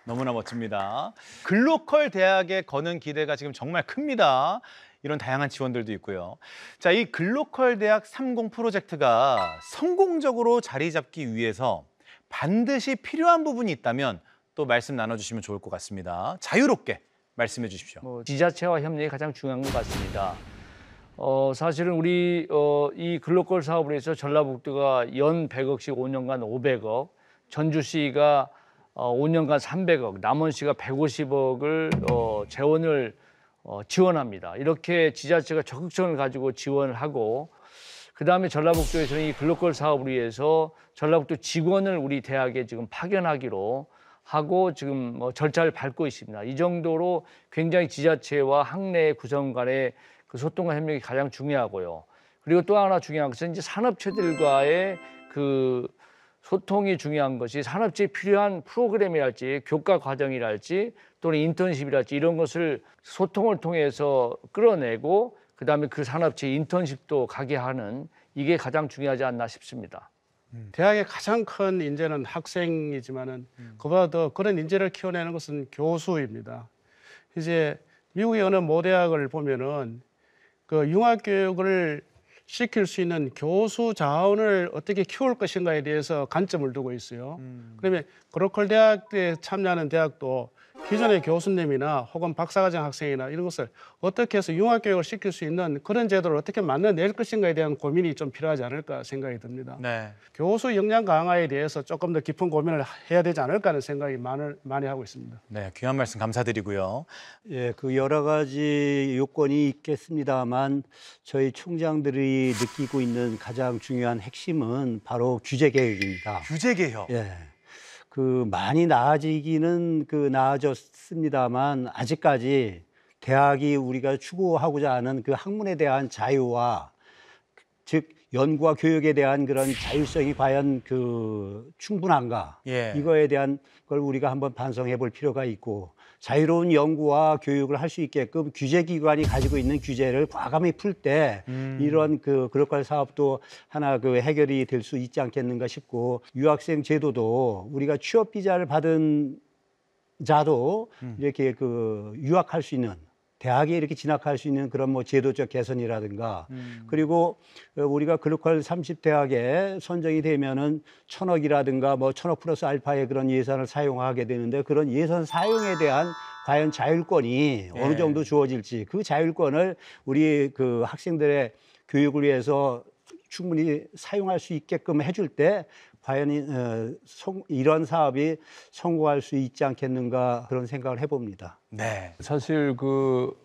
너무나 멋집니다. 글로컬 대학에 거는 기대가 지금 정말 큽니다. 이런 다양한 지원들도 있고요. 자, 이 글로컬 대학 삼십 프로젝트가 성공적으로 자리 잡기 위해서 반드시 필요한 부분이 있다면 또 말씀 나눠주시면 좋을 것 같습니다. 자유롭게 말씀해 주십시오. 뭐, 지자체와 협력이 가장 중요한 것 같습니다. 어, 사실은 우리 어, 이 글로컬 사업을 해서 전라북도가 연 백억씩 오 년간 오백억, 전주시가 어, 오 년간 삼백억, 남원시가 백오십억을 어, 재원을 어, 지원합니다. 이렇게 지자체가 적극성을 가지고 지원을 하고 그다음에 전라북도에서는 이 글로컬 사업을 위해서 전라북도 직원을 우리 대학에 지금 파견하기로 하고 지금 뭐 절차를 밟고 있습니다. 이 정도로 굉장히 지자체와 학내 구성 간의 그 소통과 협력이 가장 중요하고요. 그리고 또 하나 중요한 것은 이제 산업체들과의 그 소통이 중요한 것이 산업체에 필요한 프로그램이랄지 교과 과정이랄지 또는 인턴십이랄지 이런 것을 소통을 통해서 끌어내고 그다음에 그 산업체 인턴십도 가게 하는 이게 가장 중요하지 않나 싶습니다. 음. 대학의 가장 큰 인재는 학생이지만은 음. 그보다 더 그런 인재를 키워내는 것은 교수입니다. 이제 미국의 어느 모대학을 보면은 그 융합교육을 시킬 수 있는 교수 자원을 어떻게 키울 것인가에 대해서 관점을 두고 있어요. 음. 그러면 글로컬 대학에 참여하는 대학도 기존의 교수님이나 혹은 박사과정 학생이나 이런 것을 어떻게 해서 융합교육을 시킬 수 있는 그런 제도를 어떻게 만들어낼 것인가에 대한 고민이 좀 필요하지 않을까 생각이 듭니다. 네. 교수 역량 강화에 대해서 조금 더 깊은 고민을 해야 되지 않을까 하는 생각이 많이, 많이 하고 있습니다. 네, 귀한 말씀 감사드리고요. 예, 그 여러 가지 요건이 있겠습니다만 저희 총장들이 느끼고 있는 가장 중요한 핵심은 바로 규제 개혁입니다. 규제 개혁. 예. 그 많이 나아지기는 그 나아졌습니다만 아직까지 대학이 우리가 추구하고자 하는 그 학문에 대한 자유와 즉 연구와 교육에 대한 그런 자율성이 과연 그 충분한가 예. 이거에 대한 걸 우리가 한번 반성해 볼 필요가 있고 자유로운 연구와 교육을 할 수 있게끔 규제기관이 가지고 있는 규제를 과감히 풀 때 음. 이런 그 글로컬 사업도 하나 그 해결이 될 수 있지 않겠는가 싶고 유학생 제도도 우리가 취업 비자를 받은 자도 음. 이렇게 그 유학할 수 있는 대학에 이렇게 진학할 수 있는 그런 뭐 제도적 개선이라든가 음. 그리고 우리가 글로컬 삼십 대학에 선정이 되면은 천억이라든가 뭐 천억 플러스 알파의 그런 예산을 사용하게 되는데 그런 예산 사용에 대한 과연 자율권이 예. 어느 정도 주어질지 그 자율권을 우리 그 학생들의 교육을 위해서 충분히 사용할 수 있게끔 해줄 때 과연 이런 사업이 성공할 수 있지 않겠는가 그런 생각을 해봅니다. 네. 사실 그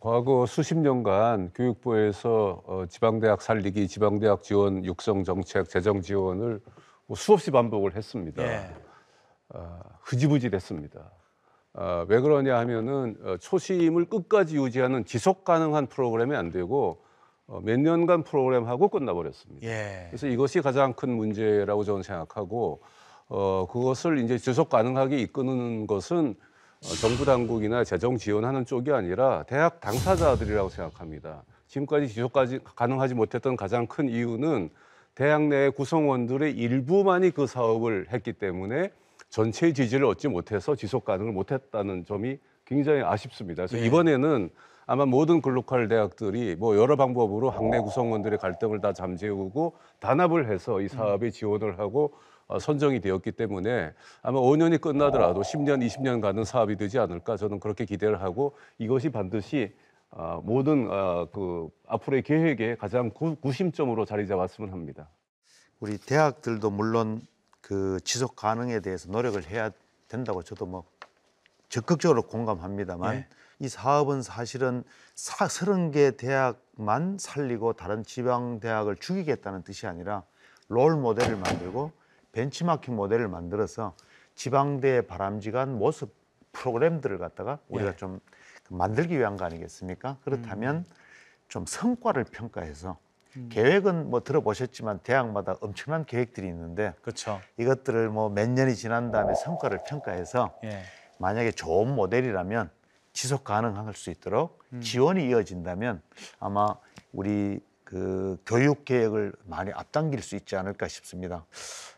과거 수십 년간 교육부에서 지방대학 살리기, 지방대학 지원 육성 정책, 재정 지원을 수없이 반복을 했습니다. 예. 흐지부지 됐습니다. 왜 그러냐 하면은 초심을 끝까지 유지하는 지속 가능한 프로그램이 안 되고 몇 년간 프로그램하고 끝나버렸습니다. 예. 그래서 이것이 가장 큰 문제라고 저는 생각하고 어, 그것을 이제 지속 가능하게 이끄는 것은 어, 정부 당국이나 재정 지원하는 쪽이 아니라 대학 당사자들이라고 생각합니다. 지금까지 지속 가능하지 못했던 가장 큰 이유는 대학 내 구성원들의 일부만이 그 사업을 했기 때문에 전체의 지지를 얻지 못해서 지속 가능을 못했다는 점이 굉장히 아쉽습니다. 그래서 예. 이번에는 아마 모든 글로컬 대학들이 뭐 여러 방법으로 학내 구성원들의 갈등을 다 잠재우고 단합을 해서 이 사업에 지원을 하고 선정이 되었기 때문에 아마 오 년이 끝나더라도 십 년, 이십 년 가는 사업이 되지 않을까 저는 그렇게 기대를 하고 이것이 반드시 모든 그 앞으로의 계획에 가장 구심점으로 자리 잡았으면 합니다. 우리 대학들도 물론 그 지속 가능에 대해서 노력을 해야 된다고 저도 뭐 적극적으로 공감합니다만 예. 이 사업은 사실은 서른 개 대학만 살리고 다른 지방 대학을 죽이겠다는 뜻이 아니라 롤 모델을 만들고 벤치마킹 모델을 만들어서 지방대의 바람직한 모습 프로그램들을 갖다가 우리가 예. 좀 만들기 위한 거 아니겠습니까? 그렇다면 음. 좀 성과를 평가해서 음. 계획은 뭐 들어보셨지만 대학마다 엄청난 계획들이 있는데 그쵸. 이것들을 뭐 몇 년이 지난 다음에 성과를 평가해서 예. 만약에 좋은 모델이라면 지속 가능할 수 있도록 음. 지원이 이어진다면 아마 우리 그 교육 개혁을 많이 앞당길 수 있지 않을까 싶습니다.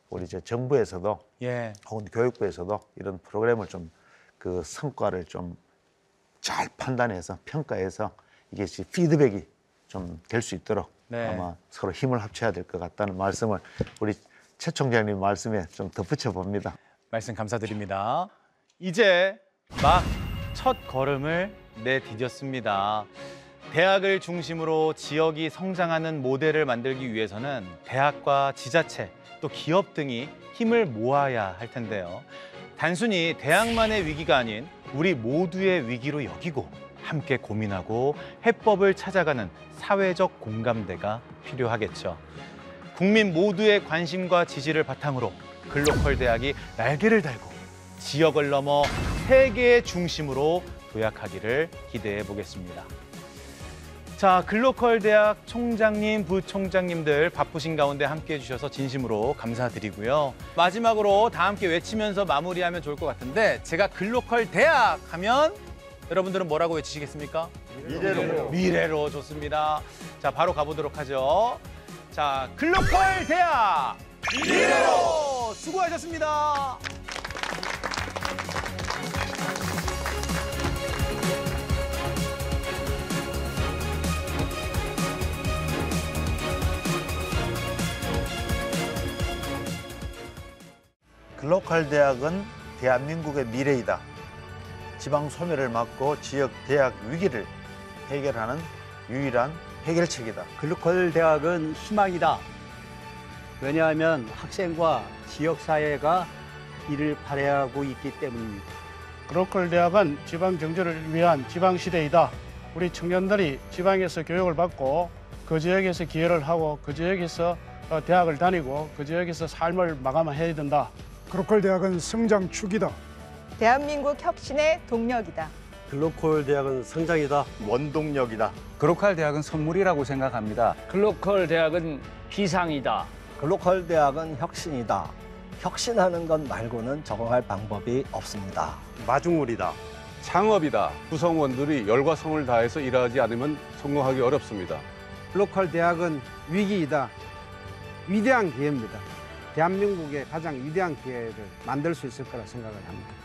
우리 이제 정부에서도 예. 혹은 교육부에서도 이런 프로그램을 좀 그 성과를 좀 잘 판단해서 평가해서 이게 피드백이 좀 될 수 있도록 네. 아마 서로 힘을 합쳐야 될 것 같다는 말씀을 우리 최 총장님 말씀에 좀 덧붙여 봅니다. 말씀 감사드립니다. 이제 막 첫 걸음을 내디뎠습니다. 대학을 중심으로 지역이 성장하는 모델을 만들기 위해서는 대학과 지자체, 또 기업 등이 힘을 모아야 할 텐데요. 단순히 대학만의 위기가 아닌 우리 모두의 위기로 여기고 함께 고민하고 해법을 찾아가는 사회적 공감대가 필요하겠죠. 국민 모두의 관심과 지지를 바탕으로 글로컬 대학이 날개를 달고 지역을 넘어 세계의 중심으로 도약하기를 기대해 보겠습니다. 자, 글로컬 대학 총장님, 부총장님들 바쁘신 가운데 함께해 주셔서 진심으로 감사드리고요. 마지막으로 다 함께 외치면서 마무리하면 좋을 것 같은데 제가 글로컬 대학 하면 여러분들은 뭐라고 외치시겠습니까? 미래로. 미래로. 미래로 좋습니다. 자, 바로 가보도록 하죠. 자, 글로컬 대학 미래로 수고하셨습니다. 글로컬 대학은 대한민국의 미래이다. 지방 소멸을 막고 지역 대학 위기를 해결하는 유일한 해결책이다. 글로컬 대학은 희망이다. 왜냐하면 학생과 지역사회가 이를 발휘하고 있기 때문입니다. 글로컬 대학은 지방 경제를 위한 지방시대이다. 우리 청년들이 지방에서 교육을 받고 그 지역에서 기회를 하고 그 지역에서 대학을 다니고 그 지역에서 삶을 마감해야 된다. 글로컬 대학은 성장 축이다. 대한민국 혁신의 동력이다. 글로컬 대학은 성장이다. 원동력이다. 글로컬 대학은 선물이라고 생각합니다. 글로컬 대학은 비상이다. 글로컬 대학은 혁신이다. 혁신하는 것 말고는 적응할 방법이 없습니다. 마중물이다. 창업이다. 구성원들이 열과 성을 다해서 일하지 않으면 성공하기 어렵습니다. 글로컬 대학은 위기이다. 위대한 기회입니다. 대한민국의 가장 위대한 기회를 만들 수 있을 거라 생각을 합니다.